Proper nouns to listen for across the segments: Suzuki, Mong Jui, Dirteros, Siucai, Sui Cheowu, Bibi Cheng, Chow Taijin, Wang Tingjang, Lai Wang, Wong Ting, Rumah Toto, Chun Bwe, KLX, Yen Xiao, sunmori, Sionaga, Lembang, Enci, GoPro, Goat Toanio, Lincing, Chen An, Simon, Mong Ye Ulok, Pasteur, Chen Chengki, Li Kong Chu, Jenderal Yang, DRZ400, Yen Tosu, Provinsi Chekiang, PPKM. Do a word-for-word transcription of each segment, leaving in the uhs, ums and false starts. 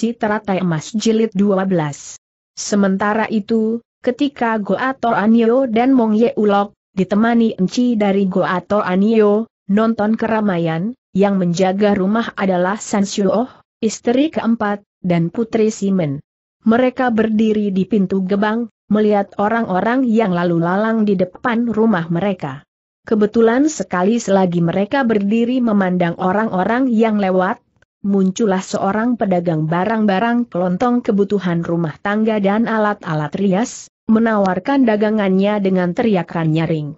Koleksi Teratai Emas Jilid dua belas. Sementara itu, ketika Goat Toanio dan Mong Ye Ulok, ditemani Enci dari Goat Toanio, nonton keramaian, yang menjaga rumah adalah San Siu Oh, istri keempat, dan putri Simon. Mereka berdiri di pintu gebang, melihat orang-orang yang lalu lalang di depan rumah mereka. Kebetulan sekali selagi mereka berdiri memandang orang-orang yang lewat, muncullah seorang pedagang barang-barang kelontong kebutuhan rumah tangga dan alat-alat rias, menawarkan dagangannya dengan teriakan nyaring.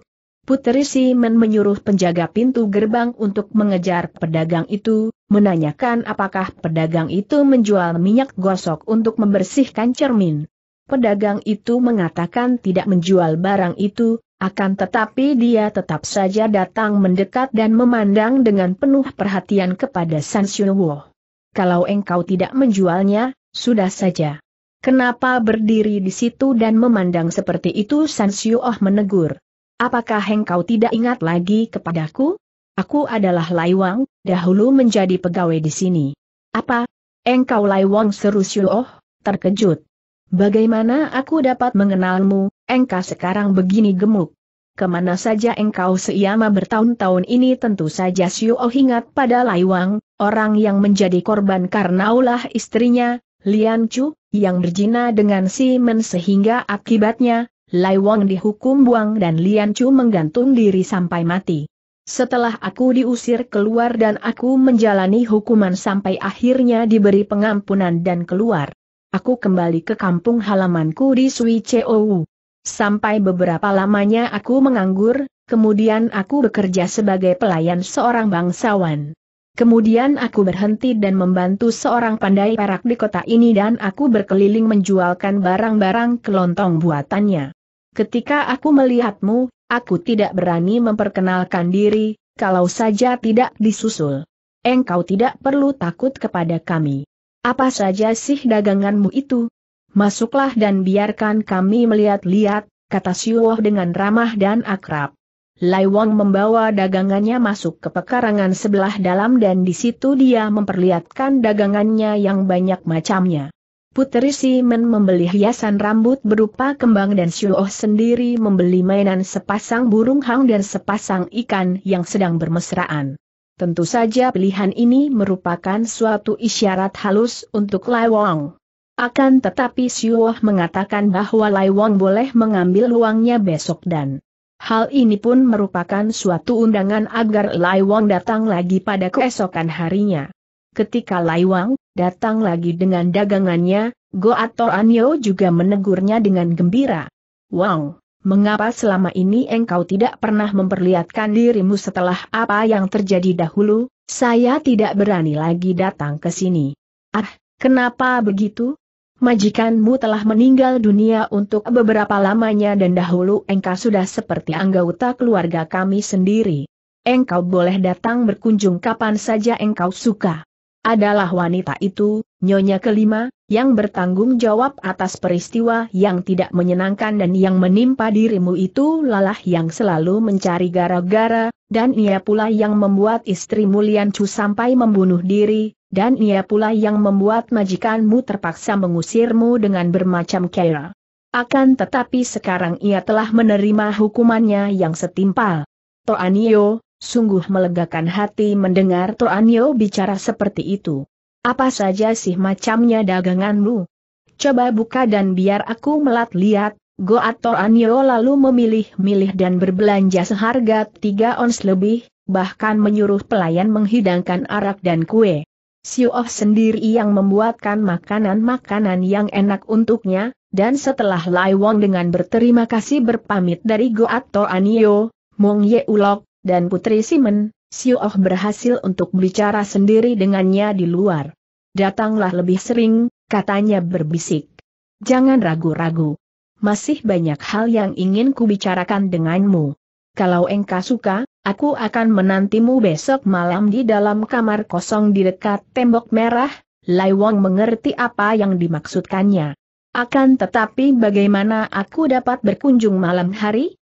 Putri Simon menyuruh penjaga pintu gerbang untuk mengejar pedagang itu, menanyakan apakah pedagang itu menjual minyak gosok untuk membersihkan cermin. Pedagang itu mengatakan tidak menjual barang itu, akan tetapi dia tetap saja datang mendekat dan memandang dengan penuh perhatian kepada San Siu Oh. Kalau engkau tidak menjualnya, sudah saja. Kenapa berdiri di situ dan memandang seperti itu? San Siu Oh menegur. Apakah engkau tidak ingat lagi kepadaku? Aku adalah Lai Wang, dahulu menjadi pegawai di sini. Apa? Engkau Lai Wang, seru Siu Oh, terkejut. Bagaimana aku dapat mengenalmu, engkau sekarang begini gemuk? Kemana saja engkau selama bertahun-tahun ini? Tentu saja Siu Oh ingat pada Lai Wang, orang yang menjadi korban karena ulah istrinya, Lian Chu, yang berzina dengan Simon sehingga akibatnya, Lai Wang dihukum buang dan Lian Chu menggantung diri sampai mati. Setelah aku diusir keluar dan aku menjalani hukuman sampai akhirnya diberi pengampunan dan keluar. Aku kembali ke kampung halamanku di Sui Cheowu. Sampai beberapa lamanya aku menganggur, kemudian aku bekerja sebagai pelayan seorang bangsawan. Kemudian aku berhenti dan membantu seorang pandai perak di kota ini dan aku berkeliling menjualkan barang-barang kelontong buatannya. Ketika aku melihatmu, aku tidak berani memperkenalkan diri, kalau saja tidak disusul. Engkau tidak perlu takut kepada kami. Apa saja sih daganganmu itu? Masuklah dan biarkan kami melihat-lihat, kata Siu Oh dengan ramah dan akrab. Lai Wang membawa dagangannya masuk ke pekarangan sebelah dalam dan di situ dia memperlihatkan dagangannya yang banyak macamnya. Putri Simon membeli hiasan rambut berupa kembang dan Siu Oh sendiri membeli mainan sepasang burung hang dan sepasang ikan yang sedang bermesraan. Tentu saja pilihan ini merupakan suatu isyarat halus untuk Lai Wang. Akan tetapi Siu Oh mengatakan bahwa Lai Wang boleh mengambil uangnya besok dan hal ini pun merupakan suatu undangan agar Lai Wang datang lagi pada keesokan harinya. Ketika Lai Wang datang lagi dengan dagangannya, Goat Toanio juga menegurnya dengan gembira. Wang, mengapa selama ini engkau tidak pernah memperlihatkan dirimu setelah apa yang terjadi dahulu? Saya tidak berani lagi datang ke sini. Ah, kenapa begitu? Majikanmu telah meninggal dunia untuk beberapa lamanya dan dahulu engkau sudah seperti anggota keluarga kami sendiri. Engkau boleh datang berkunjung kapan saja engkau suka. Adalah wanita itu, nyonya kelima, yang bertanggung jawab atas peristiwa yang tidak menyenangkan dan yang menimpa dirimu itu, lalah yang selalu mencari gara-gara, dan ia pula yang membuat istrimu Lian Chu sampai membunuh diri, dan ia pula yang membuat majikanmu terpaksa mengusirmu dengan bermacam cara. Akan tetapi sekarang ia telah menerima hukumannya yang setimpal. Toanio, sungguh melegakan hati mendengar Toanio bicara seperti itu. Apa saja sih macamnya daganganmu? Coba buka dan biar aku melat-lihat. Goat Toanio lalu memilih-milih dan berbelanja seharga tiga ons lebih, bahkan menyuruh pelayan menghidangkan arak dan kue. Siu Oh sendiri yang membuatkan makanan-makanan yang enak untuknya, dan setelah Lai Wang dengan berterima kasih berpamit dari Goat Toanio, Mong Ye Ulok, dan putri Simon, Siu Oh berhasil untuk bicara sendiri dengannya di luar. Datanglah lebih sering, katanya berbisik. Jangan ragu-ragu. Masih banyak hal yang ingin kubicarakan denganmu. Kalau engkau suka, aku akan menantimu besok malam di dalam kamar kosong di dekat tembok merah. Lai Wang mengerti apa yang dimaksudkannya. Akan tetapi bagaimana aku dapat berkunjung malam hari?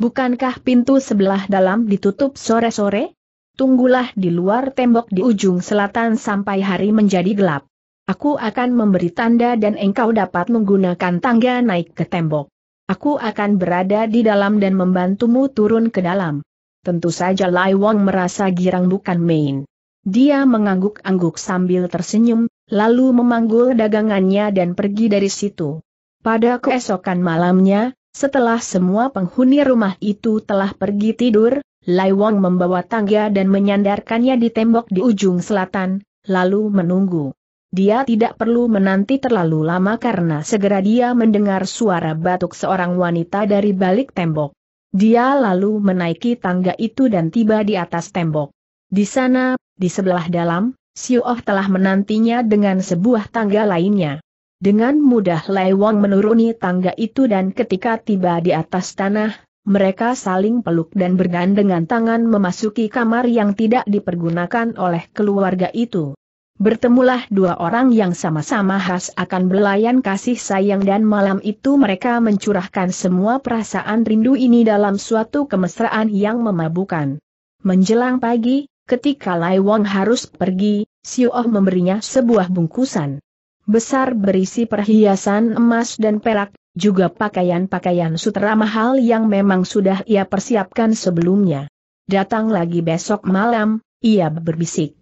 Bukankah pintu sebelah dalam ditutup sore-sore? Tunggulah di luar tembok di ujung selatan sampai hari menjadi gelap. Aku akan memberi tanda dan engkau dapat menggunakan tangga naik ke tembok. Aku akan berada di dalam dan membantumu turun ke dalam." Tentu saja Lai Wang merasa girang bukan main. Dia mengangguk-angguk sambil tersenyum, lalu memanggul dagangannya dan pergi dari situ. Pada keesokan malamnya, setelah semua penghuni rumah itu telah pergi tidur, Lai Wang membawa tangga dan menyandarkannya di tembok di ujung selatan, lalu menunggu. Dia tidak perlu menanti terlalu lama karena segera dia mendengar suara batuk seorang wanita dari balik tembok. Dia lalu menaiki tangga itu dan tiba di atas tembok. Di sana, di sebelah dalam, Siu Oh telah menantinya dengan sebuah tangga lainnya. Dengan mudah Lai Wang menuruni tangga itu dan ketika tiba di atas tanah, mereka saling peluk dan bergandengan tangan memasuki kamar yang tidak dipergunakan oleh keluarga itu. Bertemulah dua orang yang sama-sama khas akan belayan kasih sayang dan malam itu mereka mencurahkan semua perasaan rindu ini dalam suatu kemesraan yang memabukkan. Menjelang pagi, ketika Lai Wang harus pergi, Siu Oh memberinya sebuah bungkusan besar berisi perhiasan emas dan perak, juga pakaian-pakaian sutera mahal yang memang sudah ia persiapkan sebelumnya. "Datang lagi besok malam," ia berbisik.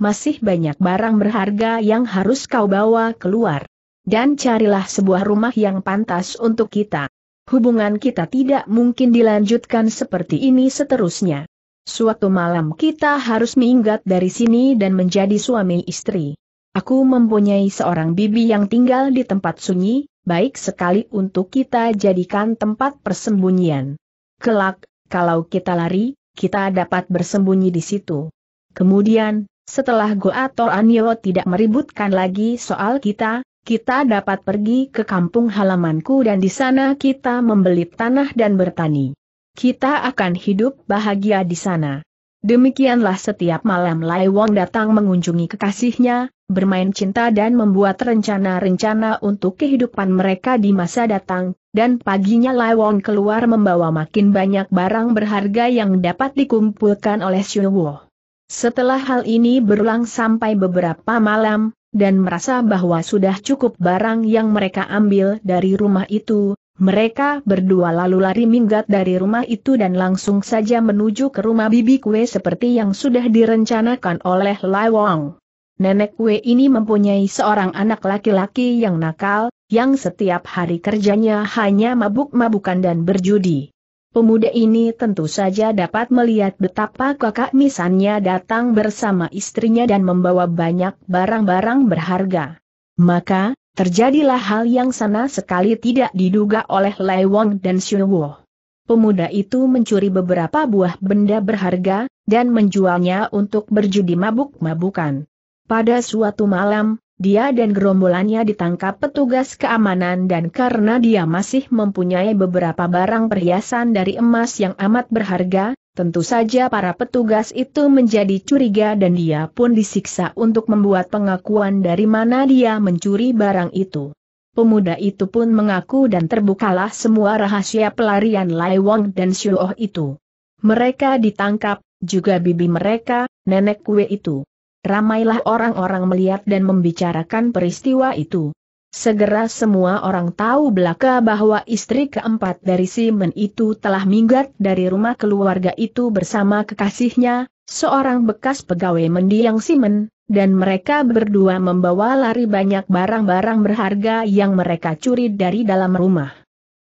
"Masih banyak barang berharga yang harus kau bawa keluar. Dan carilah sebuah rumah yang pantas untuk kita. Hubungan kita tidak mungkin dilanjutkan seperti ini seterusnya. Suatu malam kita harus minggat dari sini dan menjadi suami istri. Aku mempunyai seorang bibi yang tinggal di tempat sunyi, baik sekali untuk kita jadikan tempat persembunyian. Kelak, kalau kita lari, kita dapat bersembunyi di situ. Kemudian, setelah Goat Toanio tidak meributkan lagi soal kita, kita dapat pergi ke kampung halamanku dan di sana kita membeli tanah dan bertani. Kita akan hidup bahagia di sana." Demikianlah setiap malam Lai Wang datang mengunjungi kekasihnya, bermain cinta dan membuat rencana-rencana untuk kehidupan mereka di masa datang, dan paginya Lai Wang keluar membawa makin banyak barang berharga yang dapat dikumpulkan oleh Xiuwo. Setelah hal ini berulang sampai beberapa malam, dan merasa bahwa sudah cukup barang yang mereka ambil dari rumah itu, mereka berdua lalu lari minggat dari rumah itu dan langsung saja menuju ke rumah Bibi Kue seperti yang sudah direncanakan oleh Lai Wang. Nenek Kue ini mempunyai seorang anak laki-laki yang nakal, yang setiap hari kerjanya hanya mabuk-mabukan dan berjudi. Pemuda ini tentu saja dapat melihat betapa kakak misannya datang bersama istrinya dan membawa banyak barang-barang berharga. Maka, terjadilah hal yang sama sekali tidak diduga oleh Lai Wang dan Xiuwo. Pemuda itu mencuri beberapa buah benda berharga, dan menjualnya untuk berjudi mabuk-mabukan. Pada suatu malam, dia dan gerombolannya ditangkap petugas keamanan dan karena dia masih mempunyai beberapa barang perhiasan dari emas yang amat berharga, tentu saja para petugas itu menjadi curiga dan dia pun disiksa untuk membuat pengakuan dari mana dia mencuri barang itu. Pemuda itu pun mengaku dan terbukalah semua rahasia pelarian Lai Wang dan Sui Cheowu itu. Mereka ditangkap, juga bibi mereka, Nenek Kue itu. Ramailah orang-orang melihat dan membicarakan peristiwa itu. Segera semua orang tahu belaka bahwa istri keempat dari Simon itu telah minggat dari rumah keluarga itu bersama kekasihnya, seorang bekas pegawai mendiang Simon, dan mereka berdua membawa lari banyak barang-barang berharga yang mereka curi dari dalam rumah.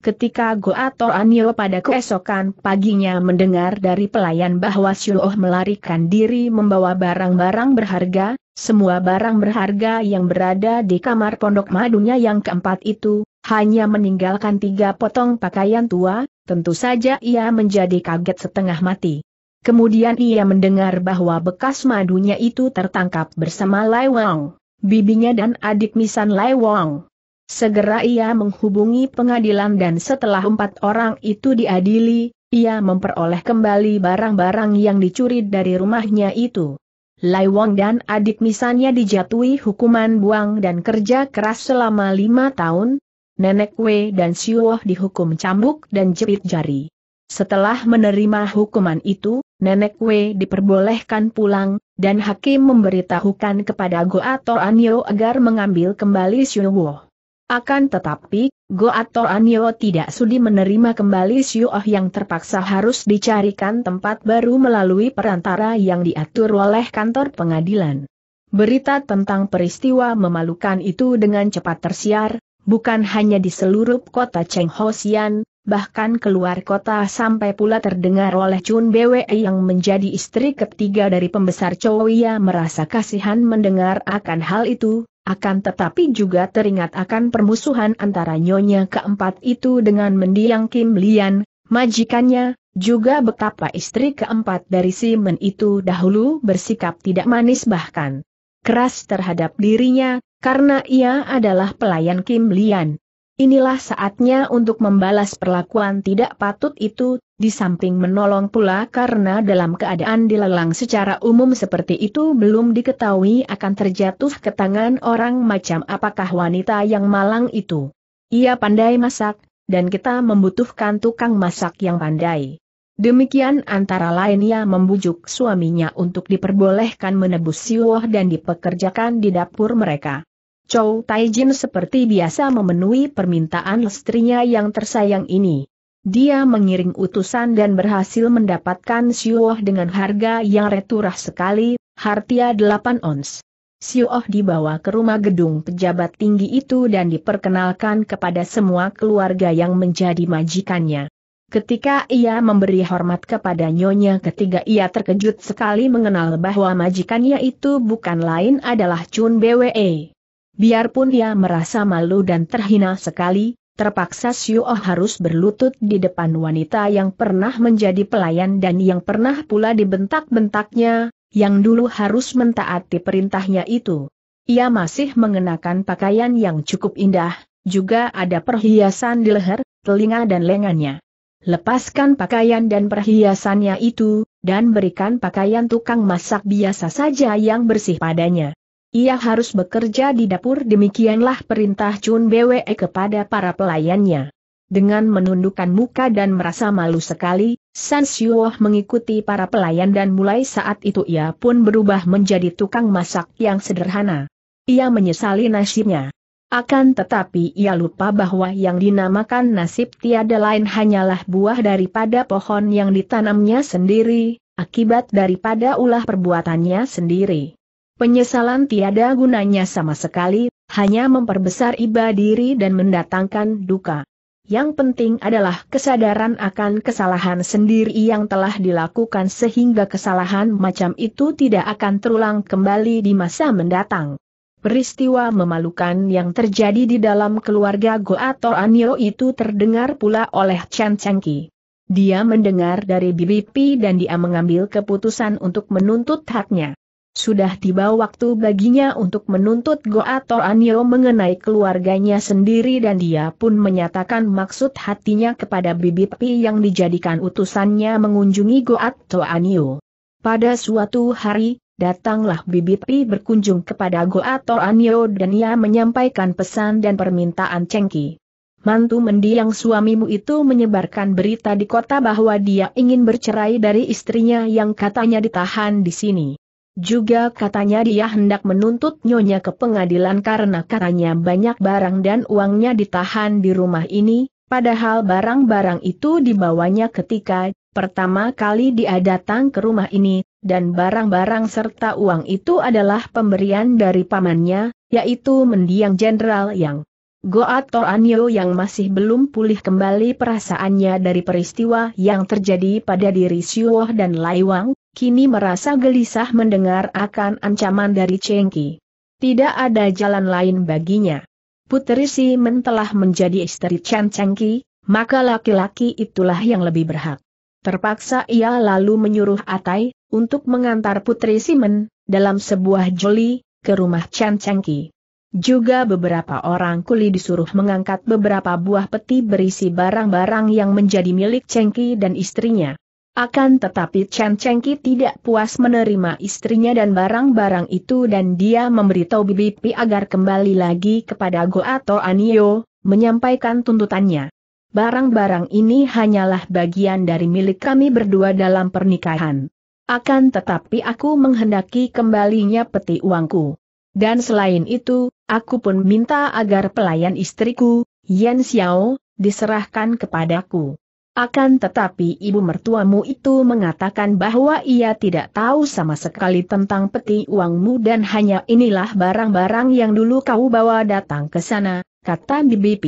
Ketika Goat Toanio pada keesokan paginya mendengar dari pelayan bahwa Xiuwo melarikan diri membawa barang-barang berharga, semua barang berharga yang berada di kamar pondok madunya yang keempat itu, hanya meninggalkan tiga potong pakaian tua, tentu saja ia menjadi kaget setengah mati. Kemudian ia mendengar bahwa bekas madunya itu tertangkap bersama Lai Wang, bibinya dan adik misan Lai Wang. Segera ia menghubungi pengadilan dan setelah empat orang itu diadili, ia memperoleh kembali barang-barang yang dicuri dari rumahnya itu. Lai Wang dan adik misannya dijatuhi hukuman buang dan kerja keras selama lima tahun, Nenek Wei dan Xiuwo dihukum cambuk dan jepit jari. Setelah menerima hukuman itu, Nenek Wei diperbolehkan pulang, dan hakim memberitahukan kepada Goat Toanio agar mengambil kembali Xiuwo. Akan tetapi, Goat Toanio tidak sudi menerima kembali Xiuwo yang terpaksa harus dicarikan tempat baru melalui perantara yang diatur oleh kantor pengadilan. Berita tentang peristiwa memalukan itu dengan cepat tersiar, bukan hanya di seluruh kota Cheng Ho Xian, bahkan keluar kota sampai pula terdengar oleh Chun Bwe yang menjadi istri ketiga dari pembesar Chowiya merasa kasihan mendengar akan hal itu, akan tetapi juga teringat akan permusuhan antara nyonya keempat itu dengan mendiang Kim Lian, majikannya, juga betapa istri keempat dari Simon itu dahulu bersikap tidak manis bahkan keras terhadap dirinya, karena ia adalah pelayan Kim Lian. Inilah saatnya untuk membalas perlakuan tidak patut itu, di samping menolong pula karena dalam keadaan dilelang secara umum seperti itu belum diketahui akan terjatuh ke tangan orang macam apakah wanita yang malang itu. Ia pandai masak, dan kita membutuhkan tukang masak yang pandai. Demikian antara lain ia membujuk suaminya untuk diperbolehkan menebus Xiuwo dan dipekerjakan di dapur mereka. Chow Taijin seperti biasa memenuhi permintaan istrinya yang tersayang ini. Dia mengiring utusan dan berhasil mendapatkan Xiuwo dengan harga yang returah sekali, harta delapan ons. Xiuwo dibawa ke rumah gedung pejabat tinggi itu dan diperkenalkan kepada semua keluarga yang menjadi majikannya. Ketika ia memberi hormat kepada nyonya ketiga, ia terkejut sekali mengenal bahwa majikannya itu bukan lain adalah Chun Bwe. Biarpun ia merasa malu dan terhina sekali, terpaksa Xiuwo harus berlutut di depan wanita yang pernah menjadi pelayan dan yang pernah pula dibentak-bentaknya, yang dulu harus mentaati perintahnya itu. Ia masih mengenakan pakaian yang cukup indah, juga ada perhiasan di leher, telinga dan lengannya. Lepaskan pakaian dan perhiasannya itu, dan berikan pakaian tukang masak biasa saja yang bersih padanya. Ia harus bekerja di dapur, demikianlah perintah Chun Bwe kepada para pelayannya. Dengan menundukkan muka dan merasa malu sekali, San Siu Oh mengikuti para pelayan dan mulai saat itu ia pun berubah menjadi tukang masak yang sederhana. Ia menyesali nasibnya. Akan tetapi ia lupa bahwa yang dinamakan nasib tiada lain hanyalah buah daripada pohon yang ditanamnya sendiri, akibat daripada ulah perbuatannya sendiri. Penyesalan tiada gunanya sama sekali, hanya memperbesar iba diri dan mendatangkan duka. Yang penting adalah kesadaran akan kesalahan sendiri yang telah dilakukan sehingga kesalahan macam itu tidak akan terulang kembali di masa mendatang. Peristiwa memalukan yang terjadi di dalam keluarga Goat Toanio itu terdengar pula oleh Chen Chengki. Dia mendengar dari B B P dan dia mengambil keputusan untuk menuntut haknya. Sudah tiba waktu baginya untuk menuntut Goat Toanio mengenai keluarganya sendiri dan dia pun menyatakan maksud hatinya kepada B B P yang dijadikan utusannya mengunjungi Goat Toanio. Pada suatu hari, datanglah B B P berkunjung kepada Goat Toanio dan ia menyampaikan pesan dan permintaan Chengki. Mantu mendiang suamimu itu menyebarkan berita di kota bahwa dia ingin bercerai dari istrinya yang katanya ditahan di sini. Juga katanya dia hendak menuntut nyonya ke pengadilan karena katanya banyak barang dan uangnya ditahan di rumah ini, padahal barang-barang itu dibawanya ketika pertama kali dia datang ke rumah ini, dan barang-barang serta uang itu adalah pemberian dari pamannya, yaitu mendiang Jenderal Yang. Goat Toanio yang masih belum pulih kembali perasaannya dari peristiwa yang terjadi pada diri Xiuwo dan Lai Wang, kini merasa gelisah mendengar akan ancaman dari Chengki. Tidak ada jalan lain baginya. Puteri Simon telah menjadi istri Chen Chengki, maka laki-laki itulah yang lebih berhak. Terpaksa ia lalu menyuruh Atai untuk mengantar Puteri Simon dalam sebuah joli ke rumah Chen Chengki. Juga beberapa orang kuli disuruh mengangkat beberapa buah peti berisi barang-barang yang menjadi milik Chengki dan istrinya. Akan tetapi Chen Chengki tidak puas menerima istrinya dan barang-barang itu dan dia memberitahu B B P agar kembali lagi kepada Goat Toanio, menyampaikan tuntutannya. barang-barang ini hanyalah bagian dari milik kami berdua dalam pernikahan. Akan tetapi aku menghendaki kembalinya peti uangku. Dan selain itu, aku pun minta agar pelayan istriku, Yen Xiao, diserahkan kepadaku. Akan tetapi ibu mertuamu itu mengatakan bahwa ia tidak tahu sama sekali tentang peti uangmu dan hanya inilah barang-barang yang dulu kau bawa datang ke sana, kata B B P.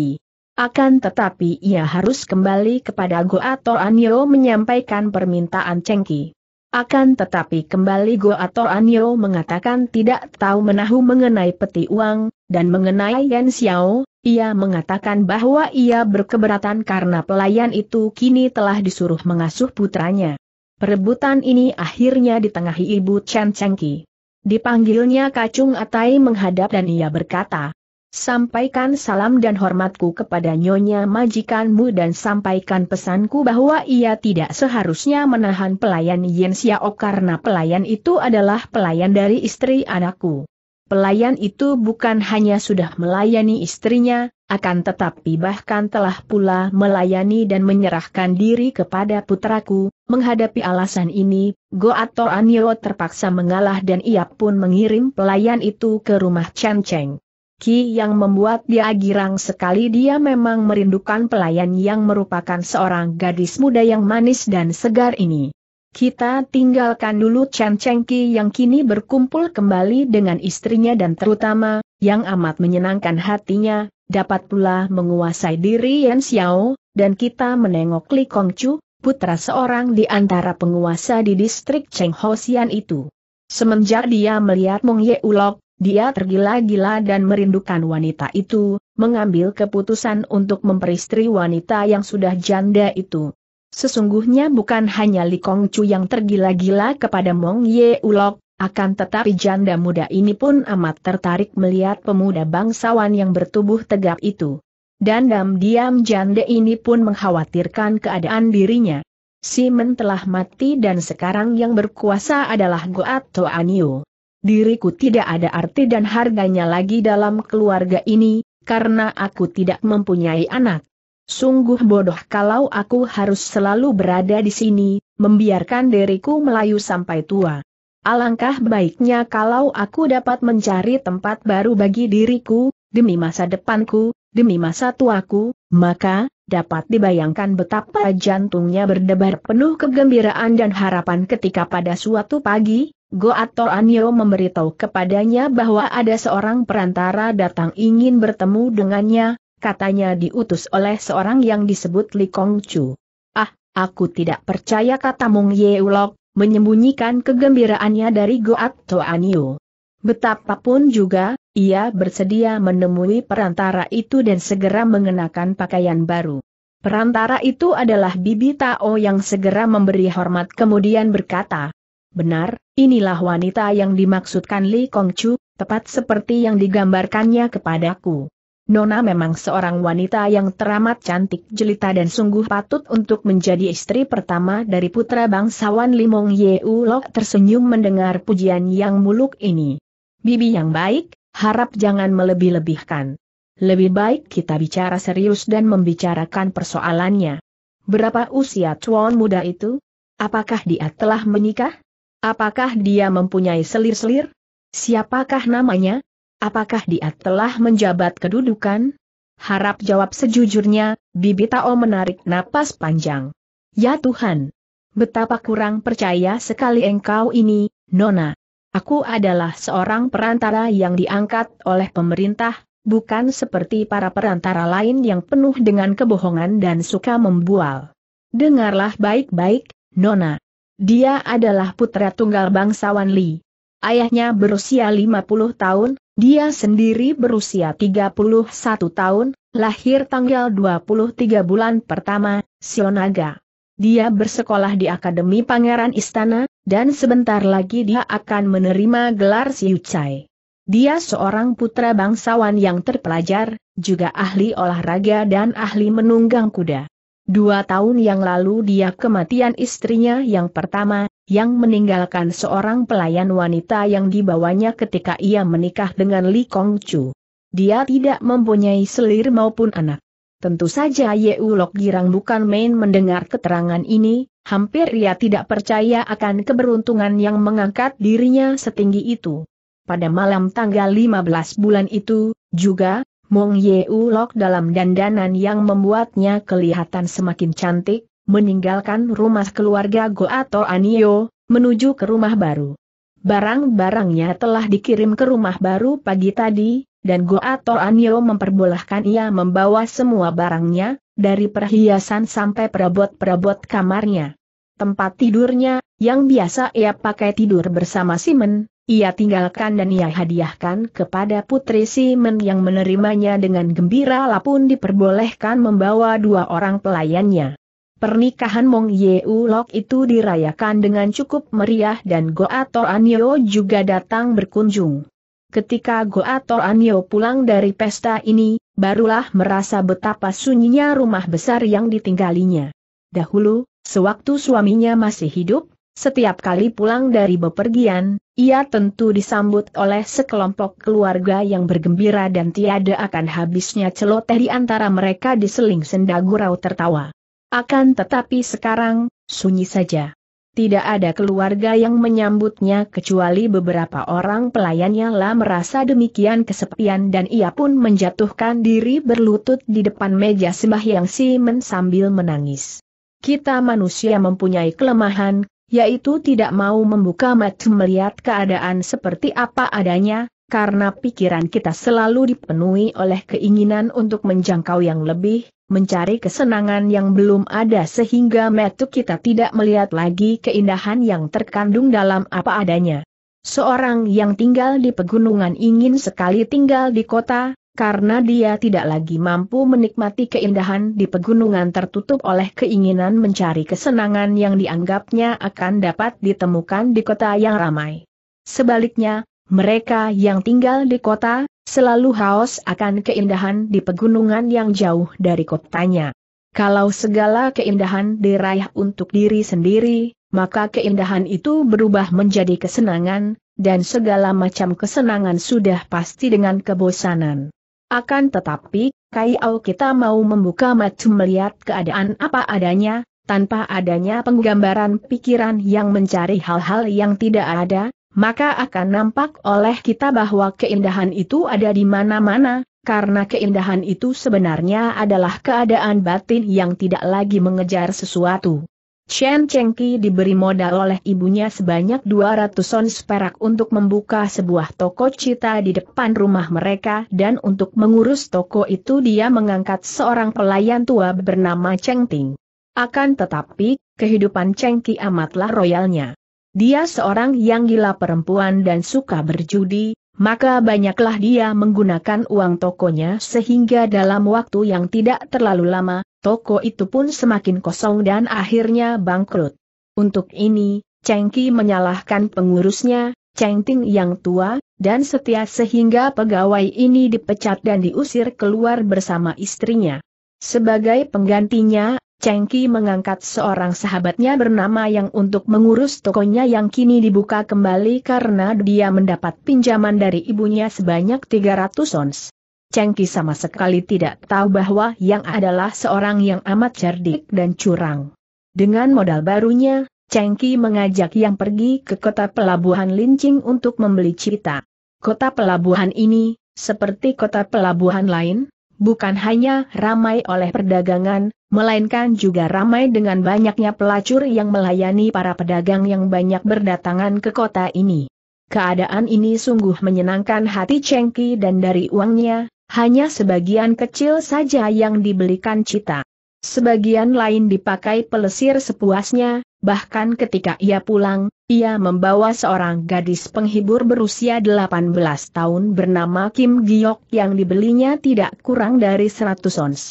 Akan tetapi ia harus kembali kepada Goat Toanio menyampaikan permintaan Chengki. Akan tetapi kembali Goat Toanio mengatakan tidak tahu menahu mengenai peti uang, dan mengenai Yen Xiao. Ia mengatakan bahwa ia berkeberatan karena pelayan itu kini telah disuruh mengasuh putranya. Perebutan ini akhirnya ditengahi ibu Chen Chengki. Dipanggilnya Kacung Atai menghadap dan ia berkata, "Sampaikan salam dan hormatku kepada nyonya majikanmu dan sampaikan pesanku bahwa ia tidak seharusnya menahan pelayan Yen Xiao karena pelayan itu adalah pelayan dari istri anakku. Pelayan itu bukan hanya sudah melayani istrinya, akan tetapi bahkan telah pula melayani dan menyerahkan diri kepada putraku." Menghadapi alasan ini, Goat Toanio terpaksa mengalah dan ia pun mengirim pelayan itu ke rumah Chen Chengki yang membuat dia girang sekali. Dia memang merindukan pelayan yang merupakan seorang gadis muda yang manis dan segar ini. Kita tinggalkan dulu Chen Chengki yang kini berkumpul kembali dengan istrinya dan terutama, yang amat menyenangkan hatinya, dapat pula menguasai diri Yen Xiao, dan kita menengok Li Kong Chu, putra seorang di antara penguasa di distrik Cheng Hosian itu. Semenjak dia melihat Mong Ye Ulok, dia tergila-gila dan merindukan wanita itu, mengambil keputusan untuk memperistri wanita yang sudah janda itu. Sesungguhnya bukan hanya Li Kong Chu yang tergila-gila kepada Mong Ye Ulok, akan tetapi janda muda ini pun amat tertarik melihat pemuda bangsawan yang bertubuh tegap itu. Dan diam-diam janda ini pun mengkhawatirkan keadaan dirinya. Simon telah mati dan sekarang yang berkuasa adalah Goat Toanio. Diriku tidak ada arti dan harganya lagi dalam keluarga ini, karena aku tidak mempunyai anak. Sungguh bodoh kalau aku harus selalu berada di sini, membiarkan diriku melayu sampai tua. Alangkah baiknya kalau aku dapat mencari tempat baru bagi diriku, demi masa depanku, demi masa tuaku, maka dapat dibayangkan betapa jantungnya berdebar penuh kegembiraan dan harapan ketika pada suatu pagi, Goat Toanio memberitahu kepadanya bahwa ada seorang perantara datang ingin bertemu dengannya. Katanya diutus oleh seorang yang disebut Li Kong Chu. "Ah, aku tidak percaya," kata Mong Ye Ulok, menyembunyikan kegembiraannya dari Goat Toanio. Betapapun juga, ia bersedia menemui perantara itu dan segera mengenakan pakaian baru. Perantara itu adalah Bibi Tao yang segera memberi hormat kemudian berkata, "Benar, inilah wanita yang dimaksudkan Li Kong Chu, tepat seperti yang digambarkannya kepadaku. Nona memang seorang wanita yang teramat cantik jelita dan sungguh patut untuk menjadi istri pertama dari putra bangsawan Li." Mong Ye Ulok tersenyum mendengar pujian yang muluk ini. "Bibi yang baik, harap jangan melebih-lebihkan. Lebih baik kita bicara serius dan membicarakan persoalannya. Berapa usia tuan muda itu? Apakah dia telah menikah? Apakah dia mempunyai selir-selir? Siapakah namanya? Apakah dia telah menjabat kedudukan?" "Harap jawab sejujurnya." Bibi Tao menarik napas panjang. "Ya Tuhan, betapa kurang percaya sekali engkau ini, Nona. Aku adalah seorang perantara yang diangkat oleh pemerintah, bukan seperti para perantara lain yang penuh dengan kebohongan dan suka membual. Dengarlah baik-baik, Nona. Dia adalah putra tunggal bangsawan Li. Ayahnya berusia lima puluh tahun, dia sendiri berusia tiga puluh satu tahun, lahir tanggal dua puluh tiga bulan pertama, Sionaga. Dia bersekolah di Akademi Pangeran Istana, dan sebentar lagi dia akan menerima gelar Siucai. Dia seorang putra bangsawan yang terpelajar, juga ahli olahraga dan ahli menunggang kuda. Dua tahun yang lalu dia kematian istrinya yang pertama, yang meninggalkan seorang pelayan wanita yang dibawanya ketika ia menikah dengan Li Kong Chu. Dia tidak mempunyai selir maupun anak. Tentu saja Ye Ulok girang bukan main mendengar keterangan ini, hampir ia tidak percaya akan keberuntungan yang mengangkat dirinya setinggi itu. Pada malam tanggal lima belas bulan itu, juga, Mong Ye Ulok dalam dandanan yang membuatnya kelihatan semakin cantik, meninggalkan rumah keluarga Goat Toanio, menuju ke rumah baru. Barang-barangnya telah dikirim ke rumah baru pagi tadi, dan Goat Toanio memperbolehkan ia membawa semua barangnya, dari perhiasan sampai perabot-perabot kamarnya. Tempat tidurnya, yang biasa ia pakai tidur bersama Simon, ia tinggalkan dan ia hadiahkan kepada putri Simon yang menerimanya dengan gembira lapun diperbolehkan membawa dua orang pelayannya. Pernikahan Mong Ye Ulok itu dirayakan dengan cukup meriah dan Goat Toanio juga datang berkunjung. Ketika Goat Toanio pulang dari pesta ini, barulah merasa betapa sunyinya rumah besar yang ditinggalinya. Dahulu, sewaktu suaminya masih hidup, setiap kali pulang dari bepergian, ia tentu disambut oleh sekelompok keluarga yang bergembira dan tiada akan habisnya celoteh di antara mereka diseling senda gurau tertawa. Akan tetapi sekarang, sunyi saja. Tidak ada keluarga yang menyambutnya kecuali beberapa orang pelayannya lah merasa demikian kesepian dan ia pun menjatuhkan diri berlutut di depan meja sembahyang Simon sambil menangis. Kita manusia mempunyai kelemahan, yaitu tidak mau membuka mata melihat keadaan seperti apa adanya, karena pikiran kita selalu dipenuhi oleh keinginan untuk menjangkau yang lebih, mencari kesenangan yang belum ada sehingga mata kita tidak melihat lagi keindahan yang terkandung dalam apa adanya. Seorang yang tinggal di pegunungan ingin sekali tinggal di kota, karena dia tidak lagi mampu menikmati keindahan di pegunungan tertutup oleh keinginan mencari kesenangan yang dianggapnya akan dapat ditemukan di kota yang ramai. Sebaliknya, mereka yang tinggal di kota, selalu haus akan keindahan di pegunungan yang jauh dari kotanya. Kalau segala keindahan diraih untuk diri sendiri, maka keindahan itu berubah menjadi kesenangan, dan segala macam kesenangan sudah pasti dengan kebosanan. Akan tetapi, kalau kita mau membuka mata melihat keadaan apa adanya, tanpa adanya penggambaran pikiran yang mencari hal-hal yang tidak ada, maka akan nampak oleh kita bahwa keindahan itu ada di mana-mana, karena keindahan itu sebenarnya adalah keadaan batin yang tidak lagi mengejar sesuatu. Chen Chengki diberi modal oleh ibunya sebanyak dua ratus ons perak untuk membuka sebuah toko cita di depan rumah mereka dan untuk mengurus toko itu dia mengangkat seorang pelayan tua bernama Cheng Ting. Akan tetapi, kehidupan Chengki amatlah royalnya. Dia seorang yang gila perempuan dan suka berjudi, maka banyaklah dia menggunakan uang tokonya sehingga dalam waktu yang tidak terlalu lama, toko itu pun semakin kosong dan akhirnya bangkrut. Untuk ini, Chengki menyalahkan pengurusnya, Cheng Ting yang tua, dan setia sehingga pegawai ini dipecat dan diusir keluar bersama istrinya. Sebagai penggantinya, Chengki mengangkat seorang sahabatnya bernama Yang untuk mengurus tokonya yang kini dibuka kembali karena dia mendapat pinjaman dari ibunya sebanyak tiga ratus ons. Chengki sama sekali tidak tahu bahwa Yang adalah seorang yang amat cerdik dan curang. Dengan modal barunya, Chengki mengajak Yang pergi ke kota pelabuhan Lincing untuk membeli cita. Kota pelabuhan ini, seperti kota pelabuhan lain, bukan hanya ramai oleh perdagangan, melainkan juga ramai dengan banyaknya pelacur yang melayani para pedagang yang banyak berdatangan ke kota ini. Keadaan ini sungguh menyenangkan hati Chengki dan dari uangnya, hanya sebagian kecil saja yang dibelikan cita. Sebagian lain dipakai pelesir sepuasnya, bahkan ketika ia pulang, ia membawa seorang gadis penghibur berusia delapan belas tahun bernama Kim Giok yang dibelinya tidak kurang dari seratus ons.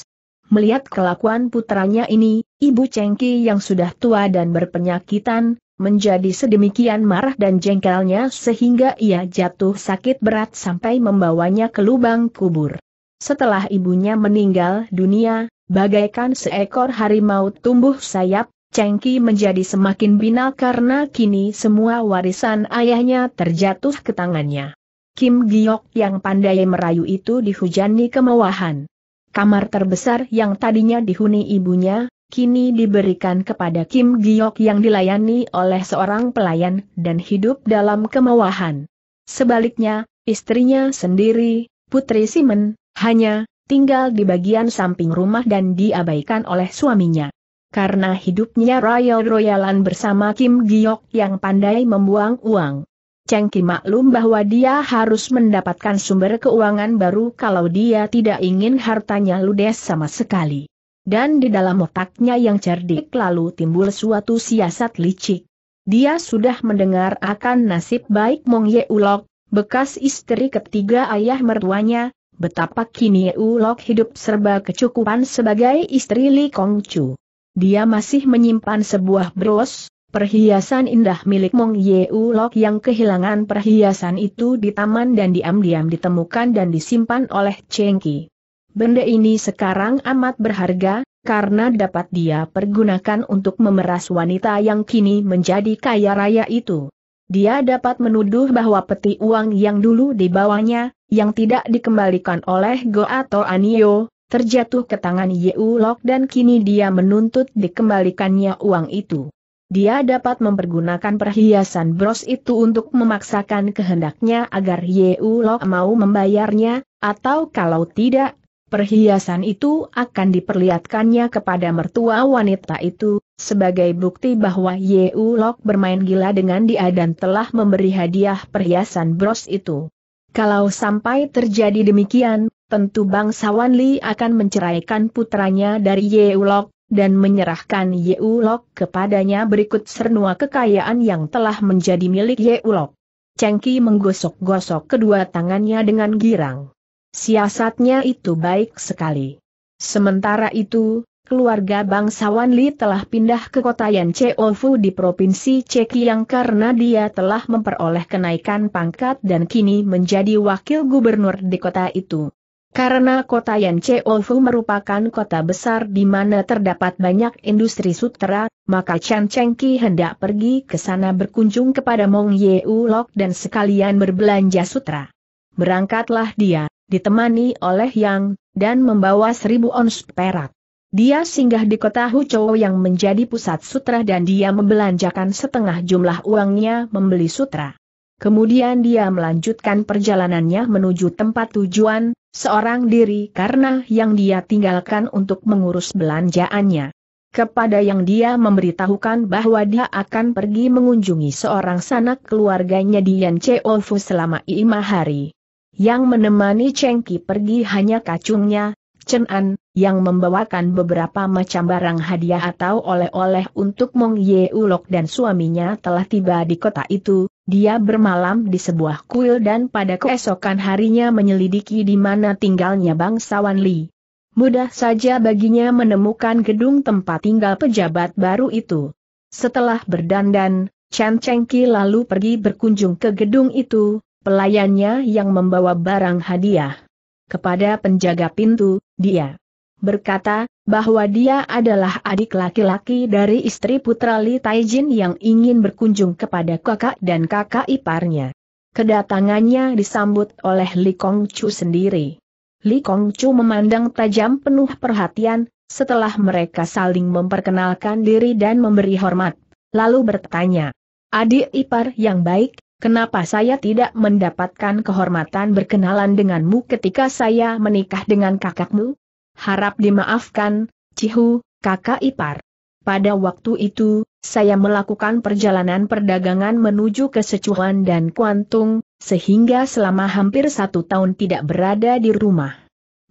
Melihat kelakuan putranya ini, ibu Chengki yang sudah tua dan berpenyakitan, menjadi sedemikian marah dan jengkelnya sehingga ia jatuh sakit berat sampai membawanya ke lubang kubur. Setelah ibunya meninggal dunia, bagaikan seekor harimau tumbuh sayap, Chengki menjadi semakin binal karena kini semua warisan ayahnya terjatuh ke tangannya. Kim Giok yang pandai merayu itu dihujani kemewahan. Kamar terbesar yang tadinya dihuni ibunya, kini diberikan kepada Kim Giok yang dilayani oleh seorang pelayan dan hidup dalam kemewahan. Sebaliknya, istrinya sendiri, Putri Simon, hanya tinggal di bagian samping rumah dan diabaikan oleh suaminya. Karena hidupnya royal-royalan bersama Kim Giok yang pandai membuang uang. Chengki maklum bahwa dia harus mendapatkan sumber keuangan baru kalau dia tidak ingin hartanya ludes sama sekali. Dan di dalam otaknya yang cerdik lalu timbul suatu siasat licik. Dia sudah mendengar akan nasib baik Mong Ye Ulok, bekas istri ketiga ayah mertuanya, betapa kini Ye Ulok hidup serba kecukupan sebagai istri Li Kong Chu. Dia masih menyimpan sebuah bros, perhiasan indah milik Mong Ye Ulok yang kehilangan perhiasan itu di taman dan diam-diam ditemukan dan disimpan oleh Chengki. Benda ini sekarang amat berharga, karena dapat dia pergunakan untuk memeras wanita yang kini menjadi kaya raya itu. Dia dapat menuduh bahwa peti uang yang dulu dibawanya, yang tidak dikembalikan oleh Goat Toanio, terjatuh ke tangan Ye Ulok dan kini dia menuntut dikembalikannya uang itu. Dia dapat mempergunakan perhiasan bros itu untuk memaksakan kehendaknya agar Ye Ulok mau membayarnya, atau kalau tidak, perhiasan itu akan diperlihatkannya kepada mertua wanita itu, sebagai bukti bahwa Ye Ulok bermain gila dengan dia dan telah memberi hadiah perhiasan bros itu. Kalau sampai terjadi demikian, tentu bangsawan Li akan menceraikan putranya dari Ye Ulok, dan menyerahkan Ye Ulok kepadanya berikut sernua kekayaan yang telah menjadi milik Ye Ulok. Chengki menggosok-gosok kedua tangannya dengan girang. Siasatnya itu baik sekali. Sementara itu, keluarga bangsawan Li telah pindah ke kota Yangchow Fu di Provinsi Chekiang karena dia telah memperoleh kenaikan pangkat dan kini menjadi wakil gubernur di kota itu. Karena kota Yangchow Fu merupakan kota besar di mana terdapat banyak industri sutera, maka Chen Chengki hendak pergi ke sana berkunjung kepada Mong Ye Ulok dan sekalian berbelanja sutera. Berangkatlah dia, ditemani oleh Yang, dan membawa seribu ons perak. Dia singgah di kota Huchow yang menjadi pusat sutra dan dia membelanjakan setengah jumlah uangnya membeli sutra. Kemudian dia melanjutkan perjalanannya menuju tempat tujuan, seorang diri karena yang dia tinggalkan untuk mengurus belanjaannya. Kepada yang dia memberitahukan bahwa dia akan pergi mengunjungi seorang sanak keluarganya di Yangchow Fu selama lima hari. Yang menemani Chengki pergi hanya kacungnya, Chen An, yang membawakan beberapa macam barang hadiah atau oleh-oleh untuk Mong Ye Ulok dan suaminya telah tiba di kota itu. Dia bermalam di sebuah kuil dan pada keesokan harinya menyelidiki di mana tinggalnya bangsawan Li. Mudah saja baginya menemukan gedung tempat tinggal pejabat baru itu. Setelah berdandan, Chen Chengki lalu pergi berkunjung ke gedung itu. Pelayannya yang membawa barang hadiah. Kepada penjaga pintu, dia berkata bahwa dia adalah adik laki-laki dari istri putra Li Taijin yang ingin berkunjung kepada kakak dan kakak iparnya. Kedatangannya disambut oleh Li Kong Chu sendiri. Li Kong Chu memandang tajam penuh perhatian, setelah mereka saling memperkenalkan diri dan memberi hormat, lalu bertanya, "Adik ipar yang baik, kenapa saya tidak mendapatkan kehormatan berkenalan denganmu ketika saya menikah dengan kakakmu? Harap dimaafkan, Cihu, kakak ipar. Pada waktu itu, saya melakukan perjalanan perdagangan menuju ke Sichuan dan Kuantung, sehingga selama hampir satu tahun tidak berada di rumah.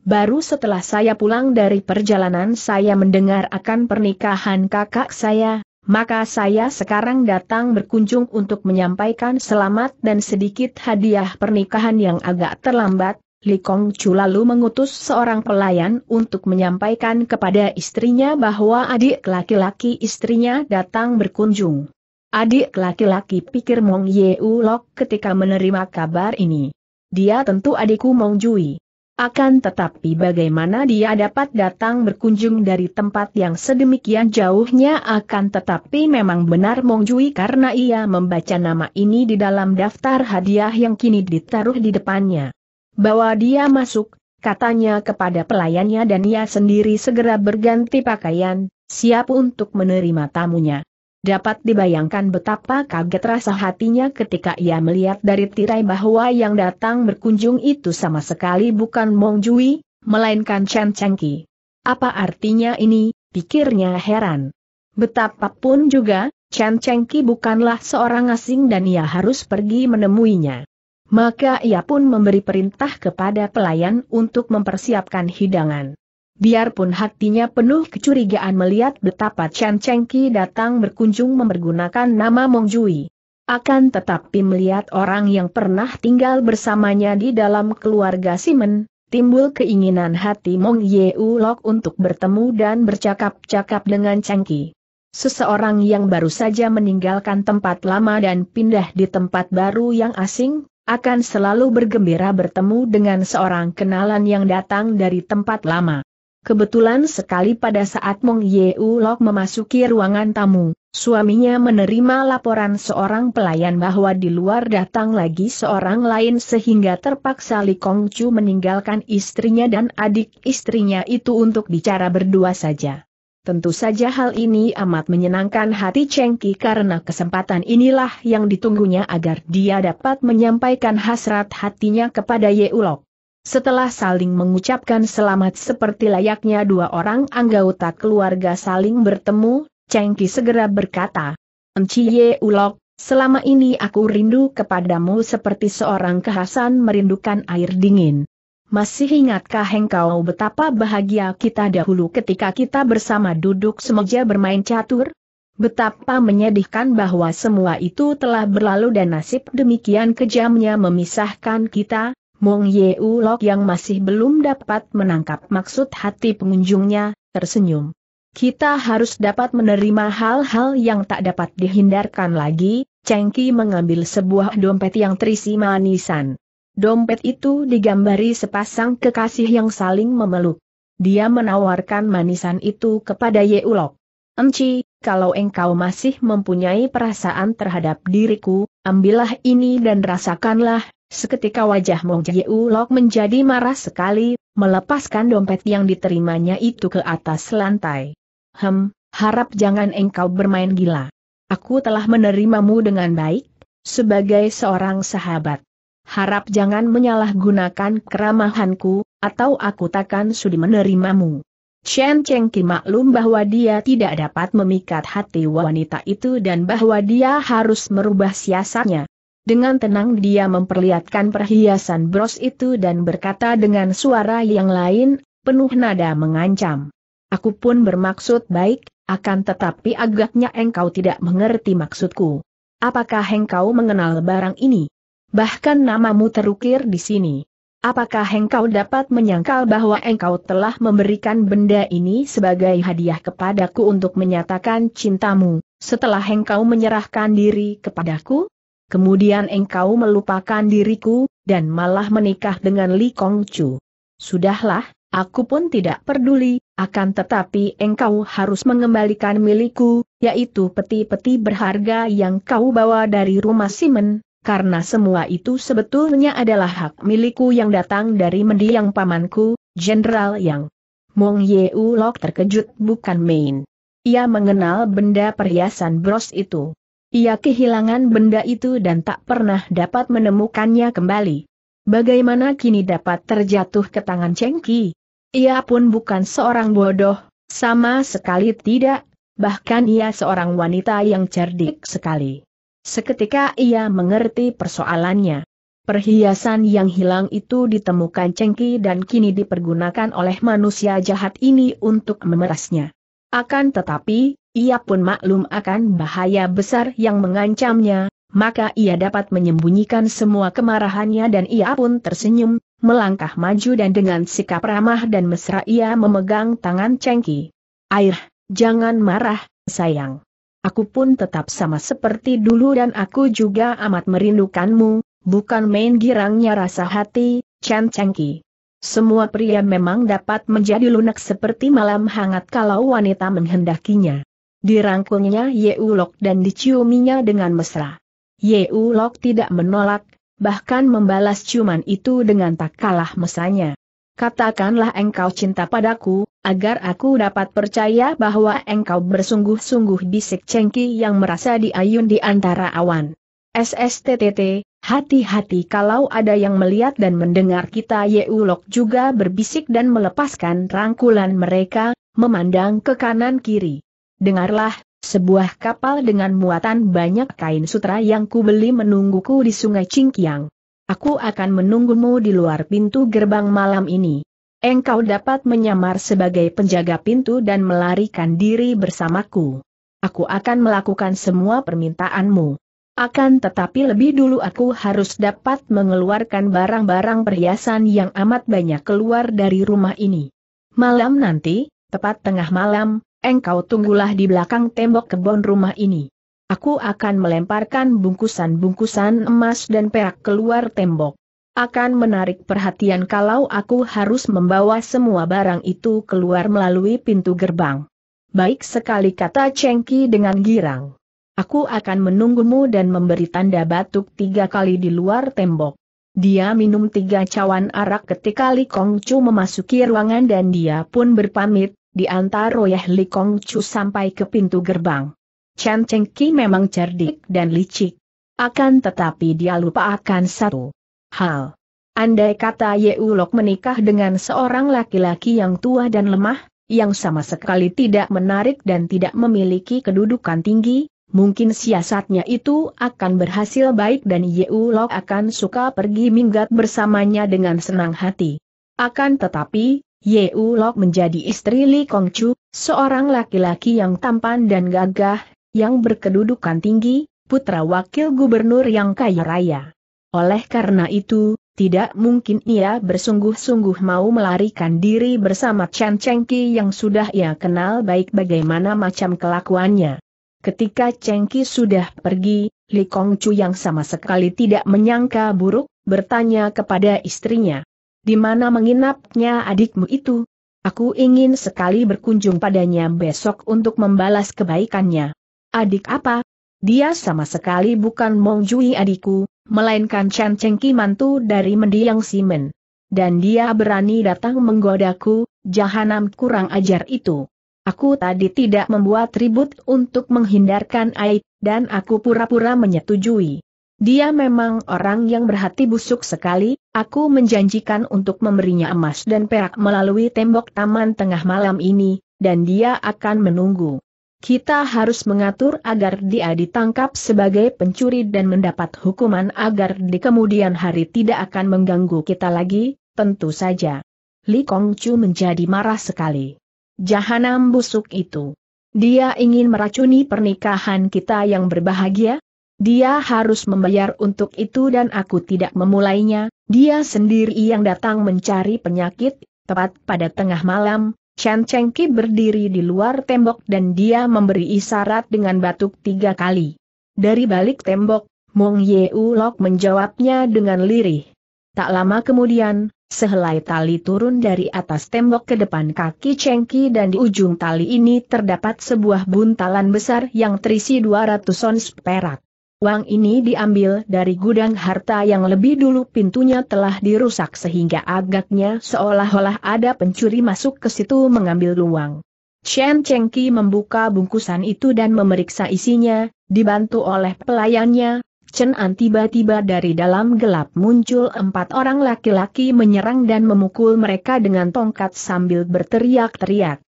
Baru setelah saya pulang dari perjalanan saya mendengar akan pernikahan kakak saya. Maka saya sekarang datang berkunjung untuk menyampaikan selamat dan sedikit hadiah pernikahan yang agak terlambat." Li Kong Chu lalu mengutus seorang pelayan untuk menyampaikan kepada istrinya bahwa adik laki-laki istrinya datang berkunjung. "Adik laki-laki," pikir Mong Ye Ulok ketika menerima kabar ini. "Dia tentu adikku Mong Jui. Akan tetapi bagaimana dia dapat datang berkunjung dari tempat yang sedemikian jauhnya?" Akan tetapi memang benar Mong Jui karena ia membaca nama ini di dalam daftar hadiah yang kini ditaruh di depannya. Bawa dia masuk, katanya kepada pelayannya, dan ia sendiri segera berganti pakaian, siap untuk menerima tamunya. Dapat dibayangkan betapa kaget rasa hatinya ketika ia melihat dari tirai bahwa yang datang berkunjung itu sama sekali bukan Mong Jui, melainkan Chen Chengki. Apa artinya ini, pikirnya heran. Betapapun juga, Chen Chengki bukanlah seorang asing dan ia harus pergi menemuinya. Maka ia pun memberi perintah kepada pelayan untuk mempersiapkan hidangan. Biarpun hatinya penuh kecurigaan melihat betapa Chen Chengki datang berkunjung mempergunakan nama Mong Jui, akan tetapi melihat orang yang pernah tinggal bersamanya di dalam keluarga Simon, timbul keinginan hati Mong Ye Ulok untuk bertemu dan bercakap-cakap dengan Chengki. Seseorang yang baru saja meninggalkan tempat lama dan pindah di tempat baru yang asing, akan selalu bergembira bertemu dengan seorang kenalan yang datang dari tempat lama. Kebetulan sekali pada saat Mong Ye Ulok memasuki ruangan tamu, suaminya menerima laporan seorang pelayan bahwa di luar datang lagi seorang lain sehingga terpaksa Li Kong Chu meninggalkan istrinya dan adik istrinya itu untuk bicara berdua saja. Tentu saja hal ini amat menyenangkan hati Chengki karena kesempatan inilah yang ditunggunya agar dia dapat menyampaikan hasrat hatinya kepada Ye Ulok. Setelah saling mengucapkan selamat seperti layaknya dua orang anggota keluarga saling bertemu, Chengki segera berkata, "Enci Ye Ulok, selama ini aku rindu kepadamu seperti seorang kehausan merindukan air dingin. Masih ingatkah engkau betapa bahagia kita dahulu ketika kita bersama duduk semeja bermain catur? Betapa menyedihkan bahwa semua itu telah berlalu dan nasib demikian kejamnya memisahkan kita." Mong Ye Ulok yang masih belum dapat menangkap maksud hati pengunjungnya, tersenyum. Kita harus dapat menerima hal-hal yang tak dapat dihindarkan lagi. Chengki mengambil sebuah dompet yang terisi manisan. Dompet itu digambari sepasang kekasih yang saling memeluk. Dia menawarkan manisan itu kepada Ye Ulok. "Enci, kalau engkau masih mempunyai perasaan terhadap diriku, ambillah ini dan rasakanlah." Seketika wajah Mong Ye Ulok menjadi marah sekali, melepaskan dompet yang diterimanya itu ke atas lantai. "Hem, harap jangan engkau bermain gila. Aku telah menerimamu dengan baik, sebagai seorang sahabat. Harap jangan menyalahgunakan keramahanku, atau aku takkan sudi menerimamu." Chen Chengki maklum bahwa dia tidak dapat memikat hati wanita itu dan bahwa dia harus merubah siasatnya. Dengan tenang dia memperlihatkan perhiasan bros itu dan berkata dengan suara yang lain, penuh nada mengancam, "Aku pun bermaksud baik, akan tetapi agaknya engkau tidak mengerti maksudku. Apakah engkau mengenal barang ini? Bahkan namamu terukir di sini. Apakah engkau dapat menyangkal bahwa engkau telah memberikan benda ini sebagai hadiah kepadaku untuk menyatakan cintamu, setelah engkau menyerahkan diri kepadaku? Kemudian engkau melupakan diriku, dan malah menikah dengan Li Kong Chu. Sudahlah, aku pun tidak peduli, akan tetapi engkau harus mengembalikan milikku, yaitu peti-peti berharga yang kau bawa dari rumah Simon, karena semua itu sebetulnya adalah hak milikku yang datang dari mendiang pamanku, Jenderal Yang." Mong Ye Ulok terkejut bukan main. Ia mengenal benda perhiasan bros itu. Ia kehilangan benda itu dan tak pernah dapat menemukannya kembali. Bagaimana kini dapat terjatuh ke tangan Chengki? Ia pun bukan seorang bodoh, sama sekali tidak, bahkan ia seorang wanita yang cerdik sekali. Seketika ia mengerti persoalannya. Perhiasan yang hilang itu ditemukan Chengki dan kini dipergunakan oleh manusia jahat ini untuk memerasnya. Akan tetapi, ia pun maklum akan bahaya besar yang mengancamnya, maka ia dapat menyembunyikan semua kemarahannya dan ia pun tersenyum, melangkah maju dan dengan sikap ramah dan mesra ia memegang tangan Chengki. "Air, jangan marah, sayang. Aku pun tetap sama seperti dulu dan aku juga amat merindukanmu." Bukan main girangnya rasa hati Chen Chengki. Semua pria memang dapat menjadi lunak seperti malam hangat kalau wanita menghendakinya. Dirangkulnya Ye Ulok dan diciuminya dengan mesra. Ye Ulok tidak menolak, bahkan membalas ciuman itu dengan tak kalah mesranya. katakanlah engkau cinta padaku, agar aku dapat percaya bahwa engkau bersungguh-sungguh, bisik Chengki yang merasa diayun di antara awan. S S T T T, hati-hati kalau ada yang melihat dan mendengar kita. Ye Ulok juga berbisik dan melepaskan rangkulan mereka, memandang ke kanan-kiri. Dengarlah, sebuah kapal dengan muatan banyak kain sutra yang kubeli menungguku di sungai Qingqiang. Aku akan menunggumu di luar pintu gerbang malam ini. Engkau dapat menyamar sebagai penjaga pintu dan melarikan diri bersamaku. Aku akan melakukan semua permintaanmu. Akan tetapi lebih dulu aku harus dapat mengeluarkan barang-barang perhiasan yang amat banyak keluar dari rumah ini. Malam nanti, tepat tengah malam, engkau tunggulah di belakang tembok kebun rumah ini. Aku akan melemparkan bungkusan-bungkusan emas dan perak keluar tembok. Akan menarik perhatian kalau aku harus membawa semua barang itu keluar melalui pintu gerbang. Baik sekali, kata Chengki dengan girang. Aku akan menunggumu dan memberi tanda batuk tiga kali di luar tembok. Dia minum tiga cawan arak ketika Li Kong Chu memasuki ruangan dan dia pun berpamit, diantar royah Li Kong Chu sampai ke pintu gerbang. Chen Chengki memang cerdik dan licik. Akan tetapi dia lupa akan satu hal. Andai kata Ye Ulok menikah dengan seorang laki-laki yang tua dan lemah, yang sama sekali tidak menarik dan tidak memiliki kedudukan tinggi, mungkin siasatnya itu akan berhasil baik dan Ye Ulok akan suka pergi minggat bersamanya dengan senang hati. Akan tetapi, Ye Ulok menjadi istri Li Kong Chu, seorang laki-laki yang tampan dan gagah, yang berkedudukan tinggi, putra wakil gubernur yang kaya raya. Oleh karena itu, tidak mungkin ia bersungguh-sungguh mau melarikan diri bersama Chen Chengki yang sudah ia kenal baik bagaimana macam kelakuannya. Ketika Chengki sudah pergi, Li Kong Chu yang sama sekali tidak menyangka buruk, bertanya kepada istrinya, "Di mana menginapnya adikmu itu? Aku ingin sekali berkunjung padanya besok untuk membalas kebaikannya." "Adik apa? Dia sama sekali bukan Mong Jui adikku, melainkan Chen Chengki mantu dari mendiang Simon. Dan dia berani datang menggodaku, jahanam kurang ajar itu. Aku tadi tidak membuat ribut untuk menghindarkan aib, dan aku pura-pura menyetujui. Dia memang orang yang berhati busuk sekali, aku menjanjikan untuk memberinya emas dan perak melalui tembok taman tengah malam ini, dan dia akan menunggu. Kita harus mengatur agar dia ditangkap sebagai pencuri dan mendapat hukuman agar di kemudian hari tidak akan mengganggu kita lagi." Tentu saja. Li Kong Chu menjadi marah sekali. Jahanam busuk itu. Dia ingin meracuni pernikahan kita yang berbahagia? Dia harus membayar untuk itu dan aku tidak memulainya. Dia sendiri yang datang mencari penyakit. Tepat pada tengah malam, Chen Chengki berdiri di luar tembok dan dia memberi isyarat dengan batuk tiga kali. Dari balik tembok, Mong Ye Ulok menjawabnya dengan lirih. Tak lama kemudian, sehelai tali turun dari atas tembok ke depan kaki Chengki dan di ujung tali ini terdapat sebuah buntalan besar yang terisi dua ratus ons perak. Uang ini diambil dari gudang harta yang lebih dulu pintunya telah dirusak sehingga agaknya seolah-olah ada pencuri masuk ke situ mengambil uang. Chen Chengki membuka bungkusan itu dan memeriksa isinya, dibantu oleh pelayannya. Cenan tiba-tiba dari dalam gelap muncul empat orang laki-laki menyerang dan memukul mereka dengan tongkat sambil berteriak-teriak.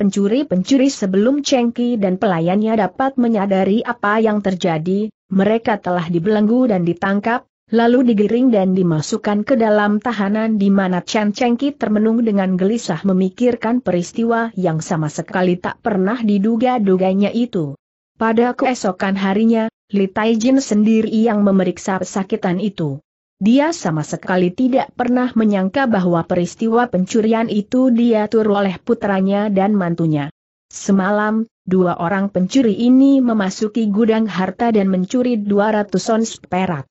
Pencuri-pencuri sebelum Chengki dan pelayannya dapat menyadari apa yang terjadi, mereka telah dibelenggu dan ditangkap, lalu digiring dan dimasukkan ke dalam tahanan di mana Chen Chengki termenung dengan gelisah memikirkan peristiwa yang sama sekali tak pernah diduga-duganya itu. Pada keesokan harinya, Li Taijin sendiri yang memeriksa pesakitan itu. Dia sama sekali tidak pernah menyangka bahwa peristiwa pencurian itu diatur oleh putranya dan mantunya. Semalam, dua orang pencuri ini memasuki gudang harta dan mencuri dua ratus ons perak.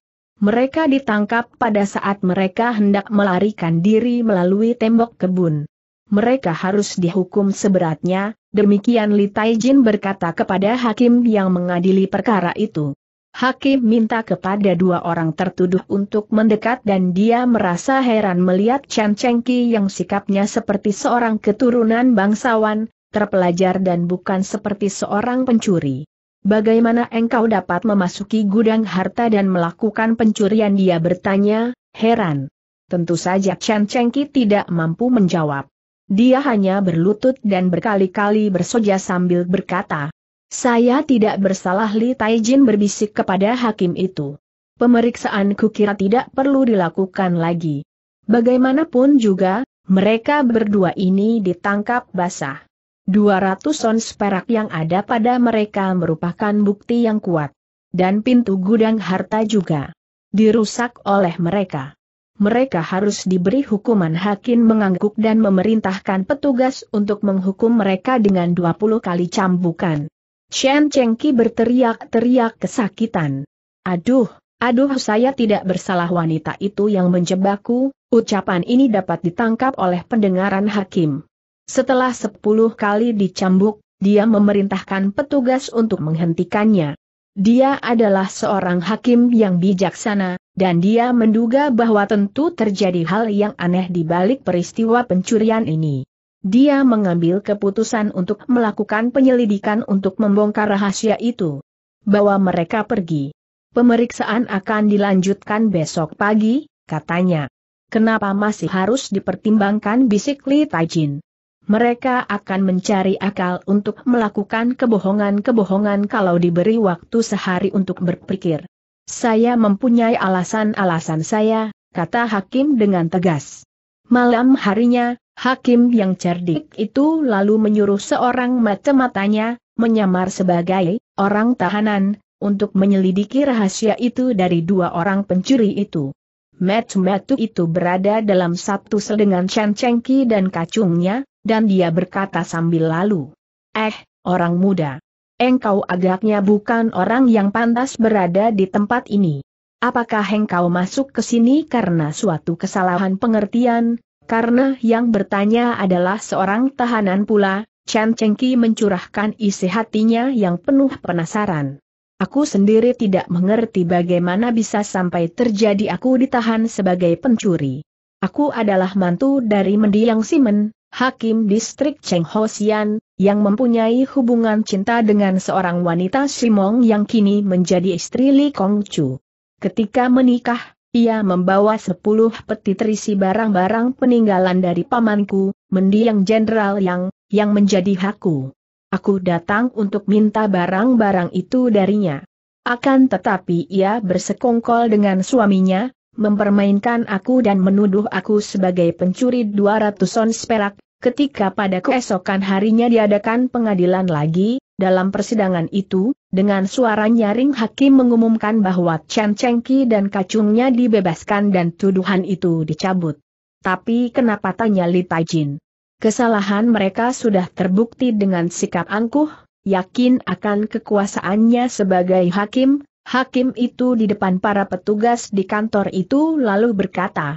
Mereka ditangkap pada saat mereka hendak melarikan diri melalui tembok kebun. Mereka harus dihukum seberatnya, demikian Li Taijin berkata kepada hakim yang mengadili perkara itu. Hakim minta kepada dua orang tertuduh untuk mendekat dan dia merasa heran melihat Chen Chengki yang sikapnya seperti seorang keturunan bangsawan, terpelajar dan bukan seperti seorang pencuri. Bagaimana engkau dapat memasuki gudang harta dan melakukan pencurian? Dia bertanya, heran. Tentu saja Chen Chengki tidak mampu menjawab. Dia hanya berlutut dan berkali-kali bersoja sambil berkata, "Saya tidak bersalah." Li Taijin berbisik kepada hakim itu, "Pemeriksaan kukira tidak perlu dilakukan lagi. Bagaimanapun juga, mereka berdua ini ditangkap basah. dua ratus ons perak yang ada pada mereka merupakan bukti yang kuat. Dan pintu gudang harta juga dirusak oleh mereka. Mereka harus diberi hukuman." Hakim mengangguk dan memerintahkan petugas untuk menghukum mereka dengan dua puluh kali cambukan. Chen Chengki berteriak-teriak kesakitan. "Aduh, aduh, saya tidak bersalah." "Wanita itu yang menjebakku." Ucapan ini dapat ditangkap oleh pendengaran hakim. Setelah sepuluh kali dicambuk, dia memerintahkan petugas untuk menghentikannya. Dia adalah seorang hakim yang bijaksana, dan dia menduga bahwa tentu terjadi hal yang aneh di balik peristiwa pencurian ini. Dia mengambil keputusan untuk melakukan penyelidikan untuk membongkar rahasia itu. Bawa mereka pergi. Pemeriksaan akan dilanjutkan besok pagi, katanya. Kenapa masih harus dipertimbangkan? Bisik Li Taijin. Mereka akan mencari akal untuk melakukan kebohongan-kebohongan kalau diberi waktu sehari untuk berpikir. Saya mempunyai alasan-alasan saya, kata hakim dengan tegas. Malam harinya, hakim yang cerdik itu lalu menyuruh seorang mata-matanya, menyamar sebagai orang tahanan, untuk menyelidiki rahasia itu dari dua orang pencuri itu. Mata-mata itu berada dalam satu sel dengan Chen Chengki dan kacungnya, dan dia berkata sambil lalu, "Eh, orang muda. Engkau agaknya bukan orang yang pantas berada di tempat ini. Apakah engkau masuk ke sini karena suatu kesalahan pengertian?" Karena yang bertanya adalah seorang tahanan pula, Chen Chengki mencurahkan isi hatinya yang penuh penasaran. "Aku sendiri tidak mengerti bagaimana bisa sampai terjadi aku ditahan sebagai pencuri. Aku adalah mantu dari mendiang Simon, hakim distrik Cheng Hosian, yang mempunyai hubungan cinta dengan seorang wanita Simong yang kini menjadi istri Li Kong Chu. Ketika menikah, ia membawa sepuluh peti terisi barang-barang peninggalan dari pamanku, mendiang Jenderal Yang, yang menjadi hakku. Aku datang untuk minta barang-barang itu darinya. Akan tetapi ia bersekongkol dengan suaminya, mempermainkan aku dan menuduh aku sebagai pencuri dua ratus ons perak. Ketika pada keesokan harinya diadakan pengadilan lagi, dalam persidangan itu, dengan suara nyaring hakim mengumumkan bahwa Chen Chengki dan kacungnya dibebaskan dan tuduhan itu dicabut. Tapi kenapa? Tanya Li Taijin. Kesalahan mereka sudah terbukti dengan sikap angkuh, yakin akan kekuasaannya sebagai hakim. Hakim itu di depan para petugas di kantor itu lalu berkata,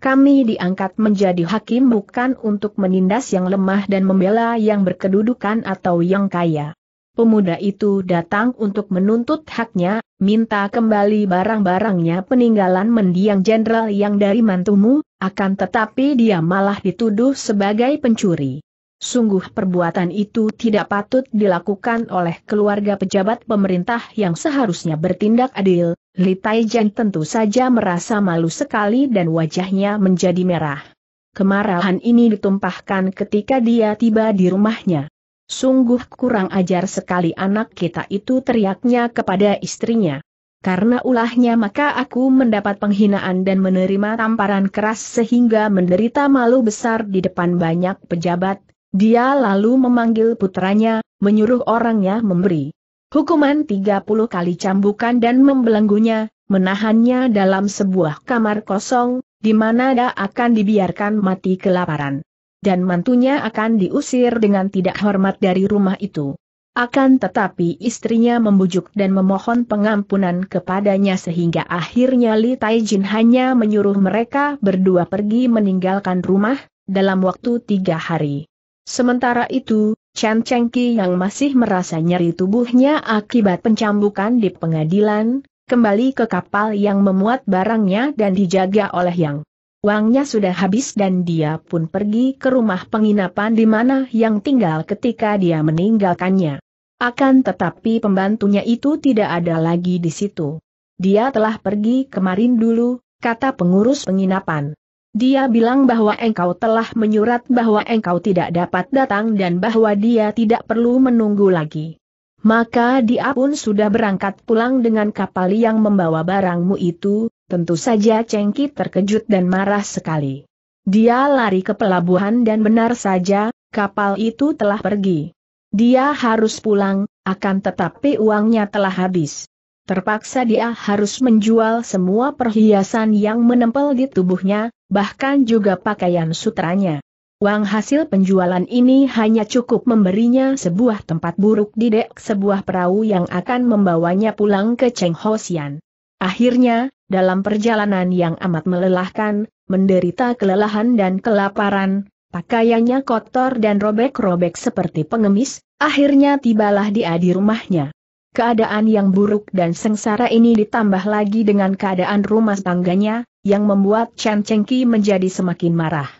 "Kami diangkat menjadi hakim bukan untuk menindas yang lemah dan membela yang berkedudukan atau yang kaya. Pemuda itu datang untuk menuntut haknya, minta kembali barang-barangnya peninggalan mendiang Jenderal Yang dari mantumu, akan tetapi dia malah dituduh sebagai pencuri. Sungguh perbuatan itu tidak patut dilakukan oleh keluarga pejabat pemerintah yang seharusnya bertindak adil." Li Taijin tentu saja merasa malu sekali dan wajahnya menjadi merah. Kemarahan ini ditumpahkan ketika dia tiba di rumahnya. "Sungguh kurang ajar sekali anak kita itu," teriaknya kepada istrinya. "Karena ulahnya maka aku mendapat penghinaan dan menerima tamparan keras sehingga menderita malu besar di depan banyak pejabat." Dia lalu memanggil putranya, menyuruh orangnya memberi hukuman tiga puluh kali cambukan dan membelenggunya, menahannya dalam sebuah kamar kosong, di mana dia akan dibiarkan mati kelaparan. Dan mantunya akan diusir dengan tidak hormat dari rumah itu. Akan tetapi istrinya membujuk dan memohon pengampunan kepadanya sehingga akhirnya Li Taijin hanya menyuruh mereka berdua pergi meninggalkan rumah, dalam waktu tiga hari. Sementara itu, Chen Chengki yang masih merasa nyeri tubuhnya akibat pencambukan di pengadilan, kembali ke kapal yang memuat barangnya dan dijaga oleh Yang. Uangnya sudah habis dan dia pun pergi ke rumah penginapan di mana Yang tinggal ketika dia meninggalkannya. Akan tetapi pembantunya itu tidak ada lagi di situ. Dia telah pergi kemarin dulu, kata pengurus penginapan. Dia bilang bahwa engkau telah menyurat bahwa engkau tidak dapat datang dan bahwa dia tidak perlu menunggu lagi. Maka dia pun sudah berangkat pulang dengan kapal yang membawa barangmu itu. Tentu saja Chengki terkejut dan marah sekali. Dia lari ke pelabuhan dan benar saja, kapal itu telah pergi. Dia harus pulang, akan tetapi uangnya telah habis. Terpaksa dia harus menjual semua perhiasan yang menempel di tubuhnya, bahkan juga pakaian sutranya. Uang hasil penjualan ini hanya cukup memberinya sebuah tempat buruk di dek sebuah perahu yang akan membawanya pulang ke Chenghosian. Akhirnya, dalam perjalanan yang amat melelahkan, menderita kelelahan dan kelaparan, pakaiannya kotor dan robek-robek seperti pengemis, akhirnya tibalah dia di rumahnya. Keadaan yang buruk dan sengsara ini ditambah lagi dengan keadaan rumah tangganya, yang membuat Chen Chengki menjadi semakin marah.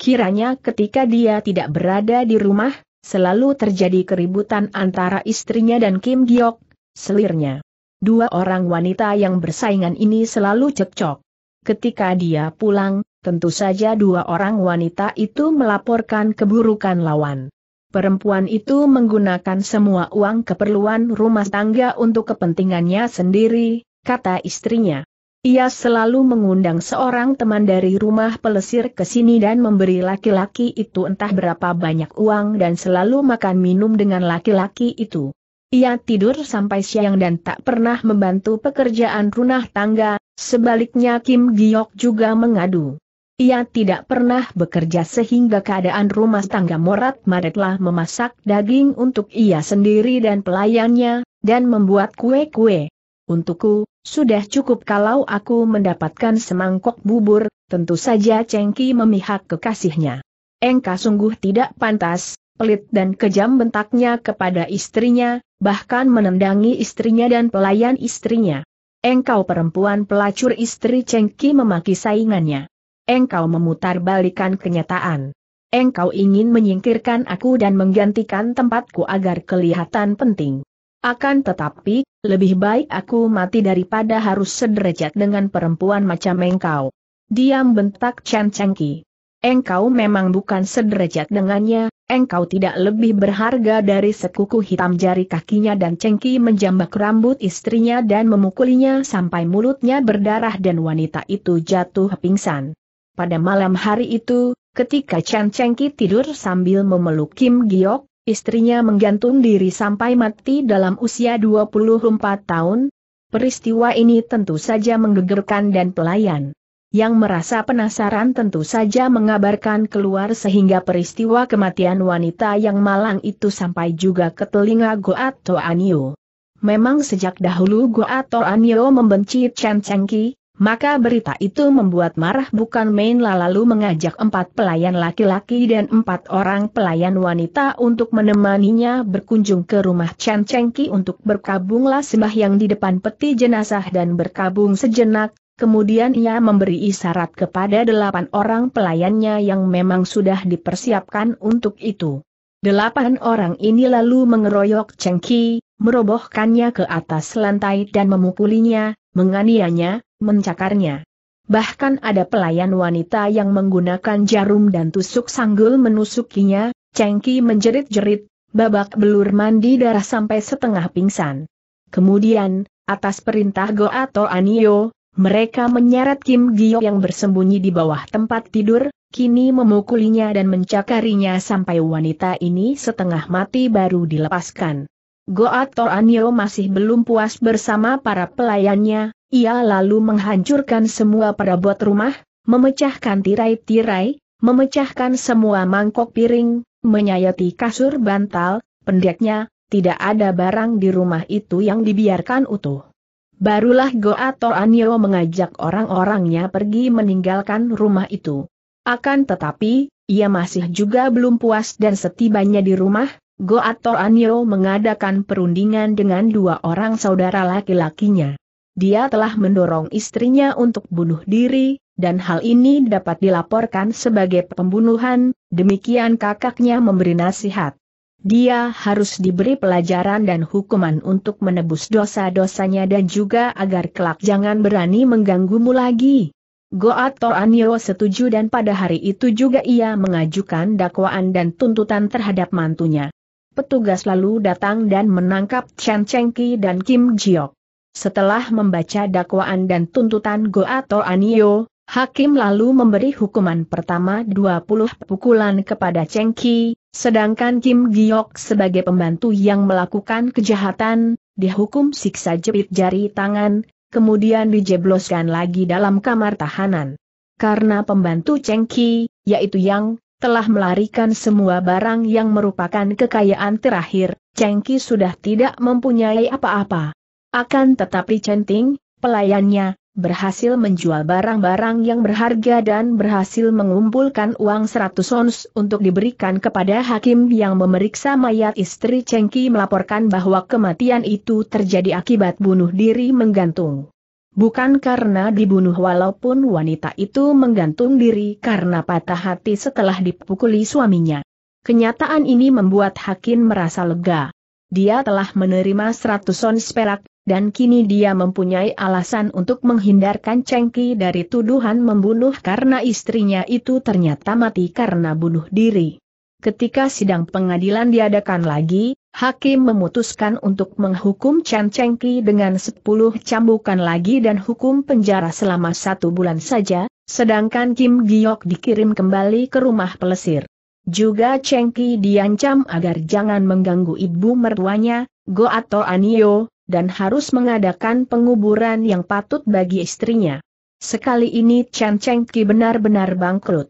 Kiranya ketika dia tidak berada di rumah, selalu terjadi keributan antara istrinya dan Kim Giok, selirnya. Dua orang wanita yang bersaingan ini selalu cekcok. Ketika dia pulang, tentu saja dua orang wanita itu melaporkan keburukan lawan. Perempuan itu menggunakan semua uang keperluan rumah tangga untuk kepentingannya sendiri, kata istrinya. Ia selalu mengundang seorang teman dari rumah pelesir ke sini dan memberi laki-laki itu entah berapa banyak uang dan selalu makan minum dengan laki-laki itu. Ia tidur sampai siang dan tak pernah membantu pekerjaan rumah tangga, sebaliknya Kim Giok juga mengadu. Ia tidak pernah bekerja sehingga keadaan rumah tangga morat-maritlah memasak daging untuk ia sendiri dan pelayannya, dan membuat kue-kue. Untukku, sudah cukup kalau aku mendapatkan semangkok bubur, tentu saja Chengki memihak kekasihnya. Engkau sungguh tidak pantas, pelit dan kejam bentaknya kepada istrinya, bahkan menendangi istrinya dan pelayan istrinya. Engkau perempuan pelacur, istri Chengki memaki saingannya. Engkau memutarbalikkan kenyataan. Engkau ingin menyingkirkan aku dan menggantikan tempatku agar kelihatan penting. Akan tetapi, lebih baik aku mati daripada harus sederajat dengan perempuan macam engkau. Diam, bentak Chen Chengki. Engkau memang bukan sederajat dengannya, engkau tidak lebih berharga dari sekuku hitam jari kakinya, dan Chengki menjambak rambut istrinya dan memukulinya sampai mulutnya berdarah dan wanita itu jatuh pingsan. Pada malam hari itu, ketika Chen Chengki tidur sambil memeluk Kim Giok, istrinya menggantung diri sampai mati dalam usia dua puluh empat tahun. Peristiwa ini tentu saja menggegerkan dan pelayan Yang merasa penasaran tentu saja mengabarkan keluar sehingga peristiwa kematian wanita yang malang itu sampai juga ke telinga Goat Toanio. Memang sejak dahulu Goat Toanio membenci Chen Chengki, maka berita itu membuat marah bukan main, lalu mengajak empat pelayan laki-laki dan empat orang pelayan wanita untuk menemaninya berkunjung ke rumah Chen Chengki untuk berkabunglah sembahyang di depan peti jenazah dan berkabung sejenak, kemudian ia memberi isyarat kepada delapan orang pelayannya yang memang sudah dipersiapkan untuk itu. Delapan orang ini lalu mengeroyok Chengki, merobohkannya ke atas lantai dan memukulinya, menganiayanya, mencakarnya. Bahkan ada pelayan wanita yang menggunakan jarum dan tusuk sanggul menusukinya. Chengki menjerit-jerit, babak belur mandi darah sampai setengah pingsan. Kemudian, atas perintah Goat Toanio, mereka menyeret Kim Giok yang bersembunyi di bawah tempat tidur, kini memukulinya dan mencakarinya sampai wanita ini setengah mati baru dilepaskan. Goat Toanio masih belum puas bersama para pelayannya. Ia lalu menghancurkan semua perabot rumah, memecahkan tirai-tirai, memecahkan semua mangkok piring, menyayati kasur bantal, pendeknya, tidak ada barang di rumah itu yang dibiarkan utuh. Barulah Goat Toanio mengajak orang-orangnya pergi meninggalkan rumah itu. Akan tetapi, ia masih juga belum puas dan setibanya di rumah, Goat Toanio mengadakan perundingan dengan dua orang saudara laki-lakinya. Dia telah mendorong istrinya untuk bunuh diri, dan hal ini dapat dilaporkan sebagai pembunuhan, demikian kakaknya memberi nasihat. Dia harus diberi pelajaran dan hukuman untuk menebus dosa-dosanya dan juga agar kelak jangan berani mengganggumu lagi. Goat Toanio setuju dan pada hari itu juga ia mengajukan dakwaan dan tuntutan terhadap mantunya. Petugas lalu datang dan menangkap Chen Chengki dan Kim Giok. Setelah membaca dakwaan dan tuntutan Goat Toanio, hakim lalu memberi hukuman pertama dua puluh pukulan kepada Chengki, sedangkan Kim Giok sebagai pembantu yang melakukan kejahatan, dihukum siksa jepit jari tangan, kemudian dijebloskan lagi dalam kamar tahanan. Karena pembantu Chengki, yaitu Yang, telah melarikan semua barang yang merupakan kekayaan terakhir, Chengki sudah tidak mempunyai apa-apa. Akan tetapi Cheng Ting, pelayannya, berhasil menjual barang-barang yang berharga dan berhasil mengumpulkan uang seratus ons untuk diberikan kepada hakim yang memeriksa mayat istri Chengki melaporkan bahwa kematian itu terjadi akibat bunuh diri menggantung. Bukan karena dibunuh walaupun wanita itu menggantung diri karena patah hati setelah dipukuli suaminya. Kenyataan ini membuat hakim merasa lega. Dia telah menerima seratus ons perak, dan kini dia mempunyai alasan untuk menghindarkan Chengki dari tuduhan membunuh karena istrinya itu ternyata mati karena bunuh diri. Ketika sidang pengadilan diadakan lagi, hakim memutuskan untuk menghukum Chen Chengki dengan sepuluh cambukan lagi dan hukum penjara selama satu bulan saja, sedangkan Kim Giok dikirim kembali ke rumah pelesir. Juga Chengki diancam agar jangan mengganggu ibu mertuanya, Goat Toanio, dan harus mengadakan penguburan yang patut bagi istrinya. Sekali ini Chen Chengki benar-benar bangkrut.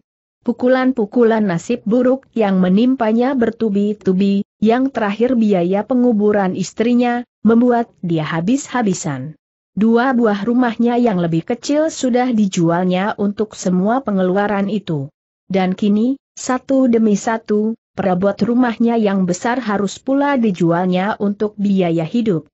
Pukulan-pukulan nasib buruk yang menimpanya bertubi-tubi, yang terakhir biaya penguburan istrinya, membuat dia habis-habisan. Dua buah rumahnya yang lebih kecil sudah dijualnya untuk semua pengeluaran itu. Dan kini, satu demi satu, perabot rumahnya yang besar harus pula dijualnya untuk biaya hidup.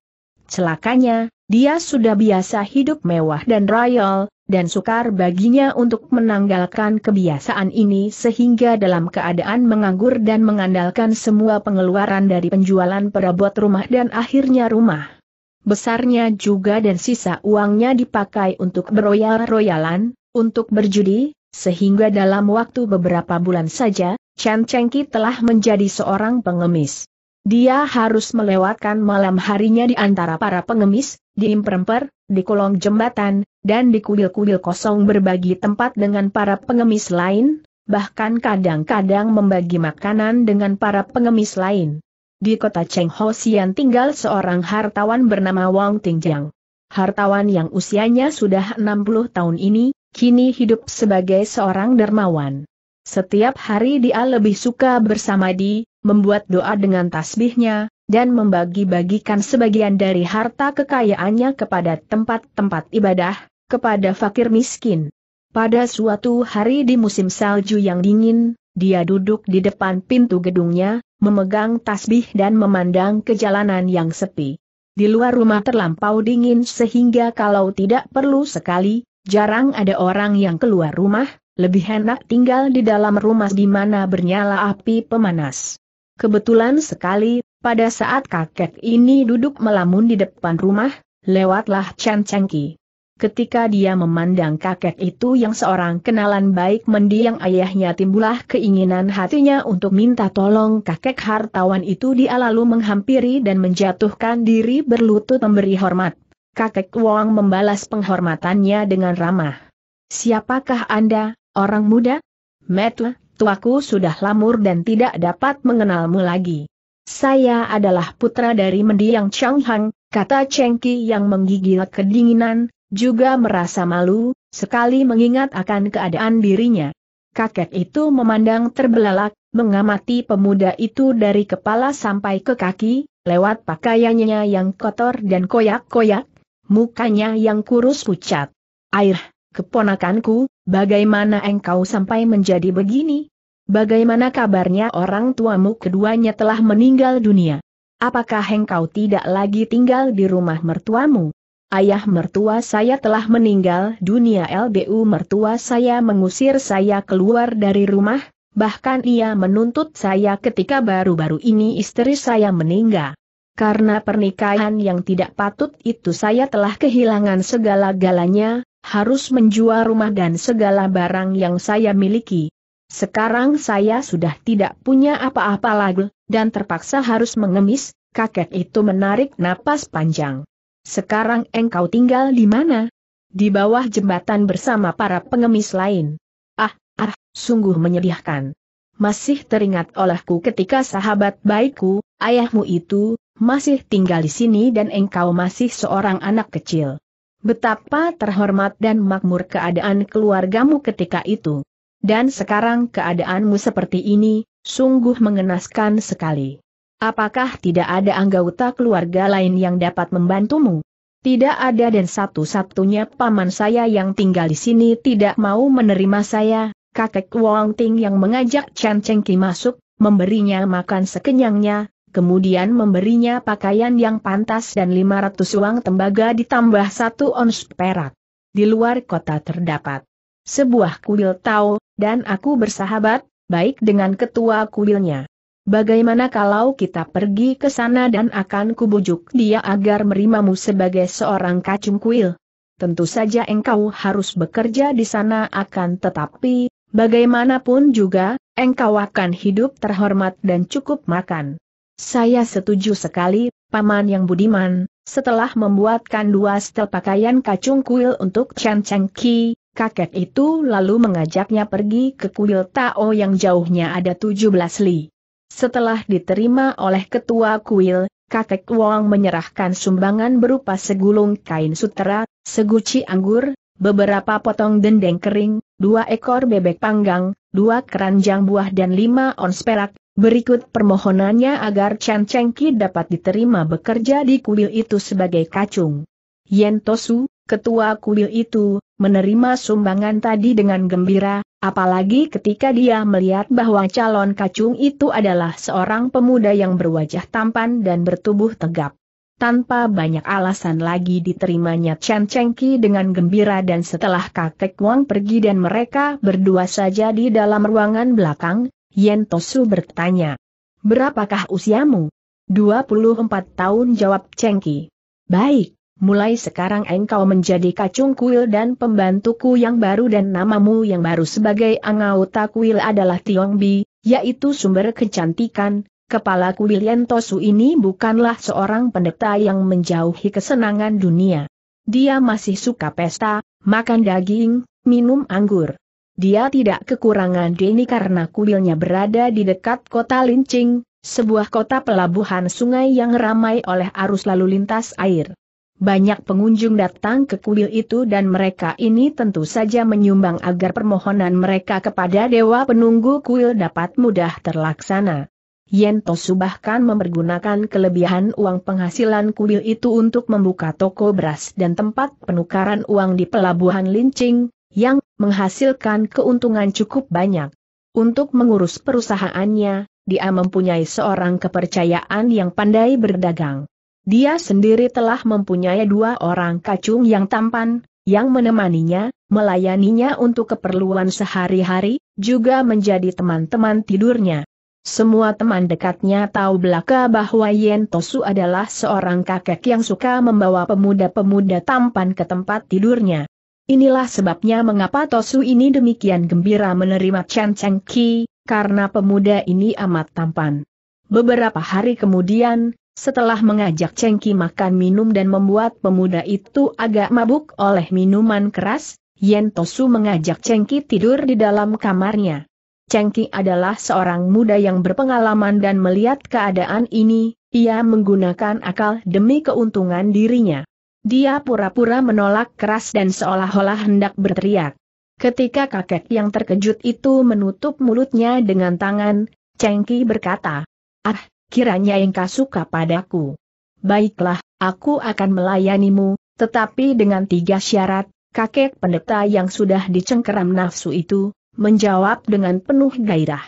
Celakanya, dia sudah biasa hidup mewah dan royal, dan sukar baginya untuk menanggalkan kebiasaan ini sehingga dalam keadaan menganggur dan mengandalkan semua pengeluaran dari penjualan perabot rumah dan akhirnya rumah besarnya juga dan sisa uangnya dipakai untuk beroyal-royalan, untuk berjudi, sehingga dalam waktu beberapa bulan saja, Chen Chengki telah menjadi seorang pengemis. Dia harus melewatkan malam harinya di antara para pengemis, di impremper, di kolong jembatan, dan di kuil-kuil kosong berbagi tempat dengan para pengemis lain, bahkan kadang-kadang membagi makanan dengan para pengemis lain. Di kota Cheng Ho Xian tinggal seorang hartawan bernama Wang Tingjang. Hartawan yang usianya sudah enam puluh tahun ini, kini hidup sebagai seorang dermawan. Setiap hari dia lebih suka bersamadi, membuat doa dengan tasbihnya, dan membagi-bagikan sebagian dari harta kekayaannya kepada tempat-tempat ibadah, kepada fakir miskin. Pada suatu hari di musim salju yang dingin, dia duduk di depan pintu gedungnya, memegang tasbih dan memandang ke jalanan yang sepi. Di luar rumah terlampau dingin sehingga kalau tidak perlu sekali, jarang ada orang yang keluar rumah. Lebih enak tinggal di dalam rumah di mana bernyala api pemanas. Kebetulan sekali, pada saat kakek ini duduk melamun di depan rumah, lewatlah Chen Chengki. Ketika dia memandang kakek itu yang seorang kenalan baik mendiang ayahnya, timbullah keinginan hatinya untuk minta tolong kakek hartawan itu. Dia lalu menghampiri dan menjatuhkan diri berlutut memberi hormat. Kakek Wang membalas penghormatannya dengan ramah. "Siapakah Anda? Orang muda?" "Metu, tuaku sudah lamur dan tidak dapat mengenalmu lagi. Saya adalah putra dari mendiang Changhang," kata Chengki yang menggigil kedinginan, juga merasa malu, sekali mengingat akan keadaan dirinya. Kakek itu memandang terbelalak, mengamati pemuda itu dari kepala sampai ke kaki, lewat pakaiannya yang kotor dan koyak-koyak, mukanya yang kurus pucat. "Air, keponakanku, bagaimana engkau sampai menjadi begini?" Bagaimana kabarnya orang tuamu? Keduanya telah meninggal dunia. Apakah engkau tidak lagi tinggal di rumah mertuamu? Ayah mertua saya telah meninggal dunia. L B U mertua saya mengusir saya keluar dari rumah, bahkan ia menuntut saya ketika baru-baru ini istri saya meninggal. Karena pernikahan yang tidak patut itu saya telah kehilangan segala-galanya, harus menjual rumah dan segala barang yang saya miliki. Sekarang saya sudah tidak punya apa-apa lagi, dan terpaksa harus mengemis. Kakek itu menarik napas panjang. Sekarang engkau tinggal di mana? Di bawah jembatan bersama para pengemis lain. Ah, ah, sungguh menyedihkan. Masih teringat olehku ketika sahabat baikku, ayahmu itu, masih tinggal di sini dan engkau masih seorang anak kecil. Betapa terhormat dan makmur keadaan keluargamu ketika itu. Dan sekarang keadaanmu seperti ini, sungguh mengenaskan sekali. Apakah tidak ada anggota keluarga lain yang dapat membantumu? Tidak ada, dan satu-satunya paman saya yang tinggal di sini tidak mau menerima saya. Kakek Wong Ting yang mengajak Chen Chengki masuk, memberinya makan sekenyangnya, kemudian memberinya pakaian yang pantas dan lima ratus uang tembaga ditambah satu ons perak. Di luar kota terdapat sebuah kuil Tao, dan aku bersahabat baik dengan ketua kuilnya. Bagaimana kalau kita pergi ke sana dan akan kubujuk dia agar merimamu sebagai seorang kacung kuil? Tentu saja engkau harus bekerja di sana, akan tetapi bagaimanapun juga, engkau akan hidup terhormat dan cukup makan. Saya setuju sekali, paman yang budiman. Setelah membuatkan dua setel pakaian kacung kuil untuk Chen Chengki, kakek itu lalu mengajaknya pergi ke kuil Tao yang jauhnya ada tujuh belas li. Setelah diterima oleh ketua kuil, kakek Wong menyerahkan sumbangan berupa segulung kain sutera, seguci anggur, beberapa potong dendeng kering, dua ekor bebek panggang, dua keranjang buah dan lima ons perak. Berikut permohonannya agar Chen Chengki dapat diterima bekerja di kuil itu sebagai kacung. Yen Tosu, ketua kuil itu, menerima sumbangan tadi dengan gembira, apalagi ketika dia melihat bahwa calon kacung itu adalah seorang pemuda yang berwajah tampan dan bertubuh tegap. Tanpa banyak alasan lagi diterimanya Chen Chengki dengan gembira, dan setelah kakek Wang pergi dan mereka berdua saja di dalam ruangan belakang, Yen Tosu bertanya, "Berapakah usiamu?" dua puluh empat tahun, jawab Chengki. "Baik, mulai sekarang engkau menjadi kacung kuil dan pembantuku yang baru, dan namamu yang baru sebagai anggota kuil adalah Tiongbi, yaitu sumber kecantikan." Kepala kuil Yen Tosu ini bukanlah seorang pendeta yang menjauhi kesenangan dunia. Dia masih suka pesta, makan daging, minum anggur. Dia tidak kekurangan deni karena kuilnya berada di dekat kota Lincing, sebuah kota pelabuhan sungai yang ramai oleh arus lalu lintas air. Banyak pengunjung datang ke kuil itu dan mereka ini tentu saja menyumbang agar permohonan mereka kepada dewa penunggu kuil dapat mudah terlaksana. Yen Tosu bahkan mempergunakan kelebihan uang penghasilan kuil itu untuk membuka toko beras dan tempat penukaran uang di pelabuhan Lincing, yang menghasilkan keuntungan cukup banyak. Untuk mengurus perusahaannya, dia mempunyai seorang kepercayaan yang pandai berdagang. Dia sendiri telah mempunyai dua orang kacung yang tampan, yang menemaninya, melayaninya untuk keperluan sehari-hari, juga menjadi teman-teman tidurnya. Semua teman dekatnya tahu belaka bahwa Yen Tosu adalah seorang kakek yang suka membawa pemuda-pemuda tampan ke tempat tidurnya. Inilah sebabnya mengapa Tosu ini demikian gembira menerima Chen Chengki, karena pemuda ini amat tampan. Beberapa hari kemudian, setelah mengajak Chengki makan minum dan membuat pemuda itu agak mabuk oleh minuman keras, Yen Tosu mengajak Chengki tidur di dalam kamarnya. Chengki adalah seorang muda yang berpengalaman dan melihat keadaan ini, ia menggunakan akal demi keuntungan dirinya. Dia pura-pura menolak keras dan seolah-olah hendak berteriak. Ketika kakek yang terkejut itu menutup mulutnya dengan tangan, Chengki berkata, "Ah, kiranya engkau suka padaku. Baiklah, aku akan melayanimu, tetapi dengan tiga syarat." Kakek pendeta yang sudah dicengkeram nafsu itu, menjawab dengan penuh gairah.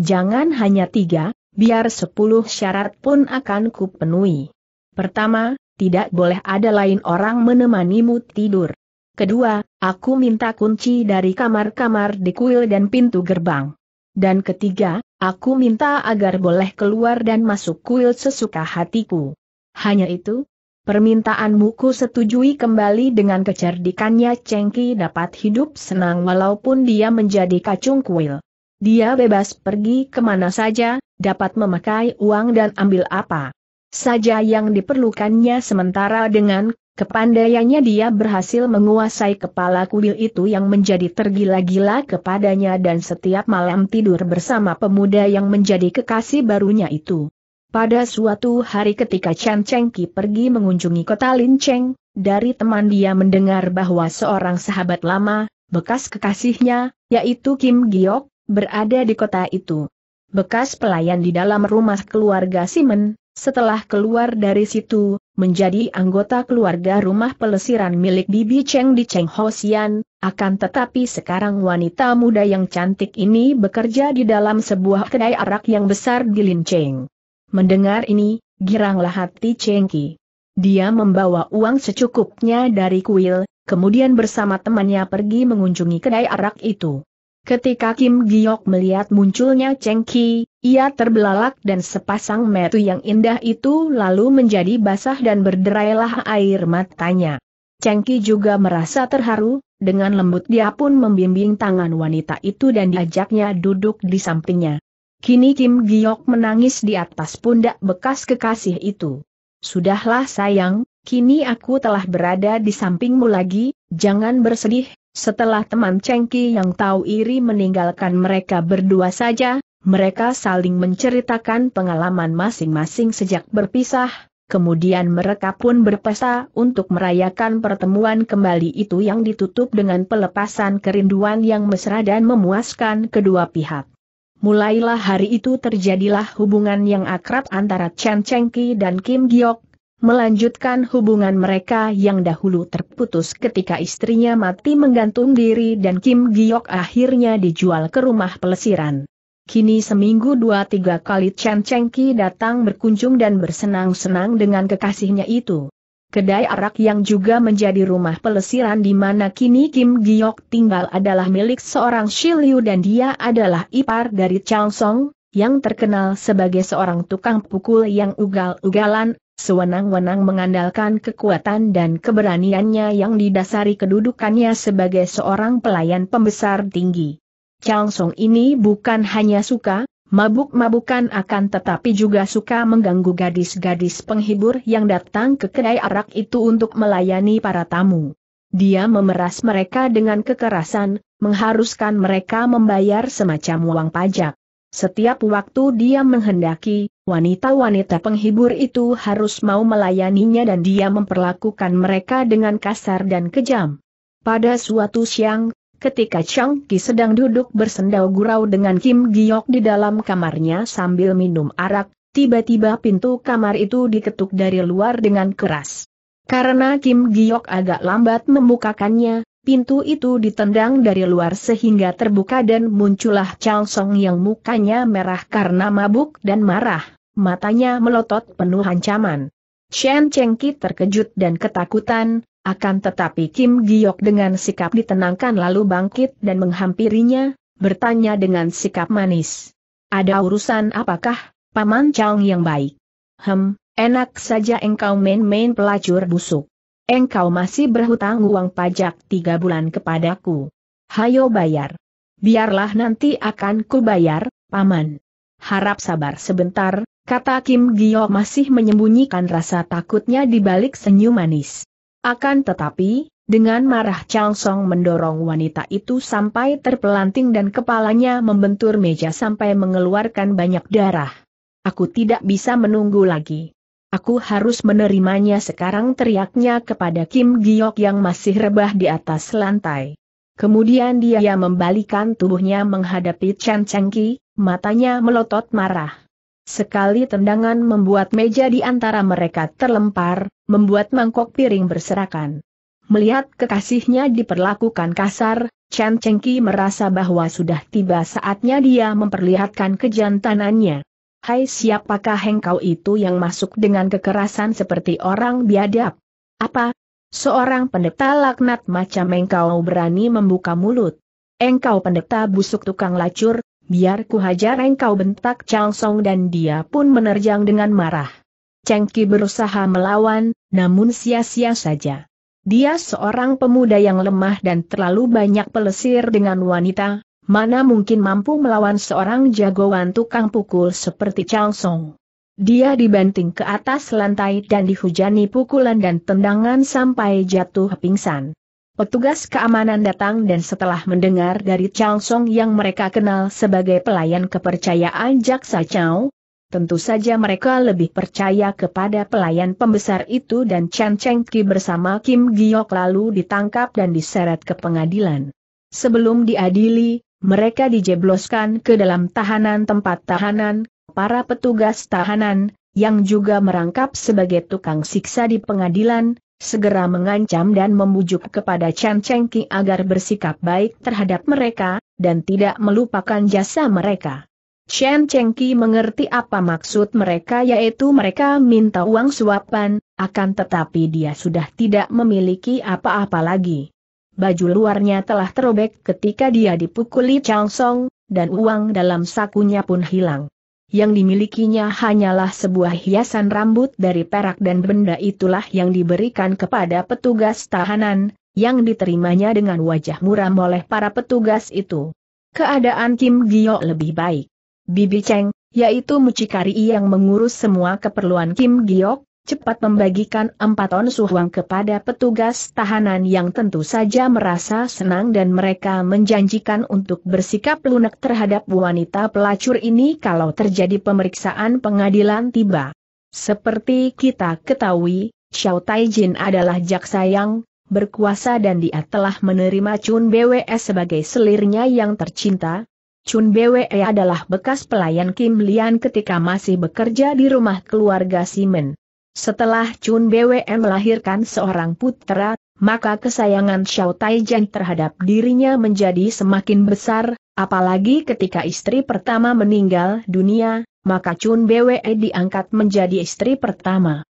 Jangan hanya tiga, biar sepuluh syarat pun akan kupenuhi. Pertama, tidak boleh ada lain orang menemanimu tidur. Kedua, aku minta kunci dari kamar-kamar di kuil dan pintu gerbang. Dan ketiga, aku minta agar boleh keluar dan masuk kuil sesuka hatiku. Hanya itu? Permintaanmu ku setujui. Kembali dengan kecerdikannya Chengki dapat hidup senang walaupun dia menjadi kacung kuil. Dia bebas pergi kemana saja, dapat memakai uang dan ambil apa saja yang diperlukannya, sementara dengan kepandaiannya dia berhasil menguasai kepala kuil itu yang menjadi tergila-gila kepadanya dan setiap malam tidur bersama pemuda yang menjadi kekasih barunya itu. Pada suatu hari ketika Chen Chengki pergi mengunjungi kota Lincing, dari teman dia mendengar bahwa seorang sahabat lama, bekas kekasihnya, yaitu Kim Giok, berada di kota itu. Bekas pelayan di dalam rumah keluarga Simon. Setelah keluar dari situ, menjadi anggota keluarga rumah pelesiran milik Bibi Cheng di Chenghosian, akan tetapi sekarang wanita muda yang cantik ini bekerja di dalam sebuah kedai arak yang besar di Lincing. Mendengar ini, giranglah hati Chengki. Dia membawa uang secukupnya dari kuil, kemudian bersama temannya pergi mengunjungi kedai arak itu. Ketika Kim Giok melihat munculnya Chengki, ia terbelalak dan sepasang mata yang indah itu lalu menjadi basah dan berderailah air matanya. Chengki juga merasa terharu, dengan lembut dia pun membimbing tangan wanita itu dan diajaknya duduk di sampingnya. Kini Kim Giok menangis di atas pundak bekas kekasih itu. Sudahlah sayang, kini aku telah berada di sampingmu lagi, jangan bersedih. Setelah teman Chengki yang tahu iri meninggalkan mereka berdua saja, mereka saling menceritakan pengalaman masing-masing sejak berpisah, kemudian mereka pun berpesta untuk merayakan pertemuan kembali itu yang ditutup dengan pelepasan kerinduan yang mesra dan memuaskan kedua pihak. Mulailah hari itu terjadilah hubungan yang akrab antara Chen Chengki dan Kim Giok, melanjutkan hubungan mereka yang dahulu terputus ketika istrinya mati menggantung diri dan Kim Giok akhirnya dijual ke rumah pelesiran. Kini seminggu dua tiga kali Chen Chengki datang berkunjung dan bersenang-senang dengan kekasihnya itu. Kedai arak yang juga menjadi rumah pelesiran di mana kini Kim Giok tinggal adalah milik seorang Shiliu dan dia adalah ipar dari Chang Song, yang terkenal sebagai seorang tukang pukul yang ugal-ugalan, sewenang-wenang mengandalkan kekuatan dan keberaniannya yang didasari kedudukannya sebagai seorang pelayan pembesar tinggi. Chang Song ini bukan hanya suka mabuk-mabukan akan tetapi juga suka mengganggu gadis-gadis penghibur yang datang ke kedai arak itu untuk melayani para tamu. Dia memeras mereka dengan kekerasan, mengharuskan mereka membayar semacam uang pajak. Setiap waktu dia menghendaki, wanita-wanita penghibur itu harus mau melayaninya dan dia memperlakukan mereka dengan kasar dan kejam. Pada suatu siang, ketika Chengki sedang duduk bersendau gurau dengan Kim Giok di dalam kamarnya sambil minum arak, tiba-tiba pintu kamar itu diketuk dari luar dengan keras. Karena Kim Giok agak lambat membukakannya, pintu itu ditendang dari luar sehingga terbuka dan muncullah Chang Song yang mukanya merah karena mabuk dan marah, matanya melotot penuh ancaman. Chen Chengki terkejut dan ketakutan, akan tetapi Kim Giok dengan sikap ditenangkan lalu bangkit dan menghampirinya, bertanya dengan sikap manis. "Ada urusan apakah, Paman Chang yang baik?" "Hem, enak saja engkau main-main pelacur busuk. Engkau masih berhutang uang pajak tiga bulan kepadaku. Hayo bayar." "Biarlah nanti akan kubayar, Paman. Harap sabar sebentar," kata Kim Giok masih menyembunyikan rasa takutnya di balik senyum manis. Akan tetapi, dengan marah Chang Song mendorong wanita itu sampai terpelanting dan kepalanya membentur meja sampai mengeluarkan banyak darah. "Aku tidak bisa menunggu lagi. Aku harus menerimanya sekarang," teriaknya kepada Kim Giok yang masih rebah di atas lantai. Kemudian dia membalikan tubuhnya menghadapi Chen Chengki, matanya melotot marah. Sekali tendangan membuat meja di antara mereka terlempar, membuat mangkok piring berserakan. Melihat kekasihnya diperlakukan kasar, Chen Chengki merasa bahwa sudah tiba saatnya dia memperlihatkan kejantanannya. "Hai, siapakah engkau itu yang masuk dengan kekerasan seperti orang biadab?" "Apa? Seorang pendeta laknat macam engkau berani membuka mulut? Engkau pendeta busuk tukang lacur, biar ku hajar engkau," bentak Chang Song, dan dia pun menerjang dengan marah. Chengki berusaha melawan, namun sia-sia saja. Dia seorang pemuda yang lemah dan terlalu banyak pelesir dengan wanita, mana mungkin mampu melawan seorang jagoan tukang pukul seperti Chang Song. Dia dibanting ke atas lantai dan dihujani pukulan dan tendangan sampai jatuh pingsan. Petugas keamanan datang dan setelah mendengar dari Chang Song yang mereka kenal sebagai pelayan kepercayaan Jaksa Chow, tentu saja mereka lebih percaya kepada pelayan pembesar itu, dan Chen Chengki bersama Kim Giok lalu ditangkap dan diseret ke pengadilan. Sebelum diadili, mereka dijebloskan ke dalam tahanan tempat tahanan. Para petugas tahanan, yang juga merangkap sebagai tukang siksa di pengadilan, segera mengancam dan membujuk kepada Chen Chengki agar bersikap baik terhadap mereka, dan tidak melupakan jasa mereka. Chen Chengki mengerti apa maksud mereka, yaitu mereka minta uang suapan, akan tetapi dia sudah tidak memiliki apa-apa lagi. Baju luarnya telah terobek ketika dia dipukuli Chang Song, dan uang dalam sakunya pun hilang. Yang dimilikinya hanyalah sebuah hiasan rambut dari perak, dan benda itulah yang diberikan kepada petugas tahanan, yang diterimanya dengan wajah muram oleh para petugas itu. Keadaan Kim Giok lebih baik. Bibi Cheng, yaitu mucikari yang mengurus semua keperluan Kim Giok, cepat membagikan empat ons uang kepada petugas tahanan yang tentu saja merasa senang, dan mereka menjanjikan untuk bersikap lunak terhadap wanita pelacur ini kalau terjadi pemeriksaan pengadilan tiba. Seperti kita ketahui, Chow Taijin adalah jaksa yang berkuasa, dan dia telah menerima Chun Bwe sebagai selirnya yang tercinta. Chun Bwe adalah bekas pelayan Kim Lian ketika masih bekerja di rumah keluarga Simon. Setelah Chun Bwe melahirkan seorang putra, maka kesayangan Chow Taijin terhadap dirinya menjadi semakin besar, apalagi ketika istri pertama meninggal dunia, maka Chun Bwe diangkat menjadi istri pertama.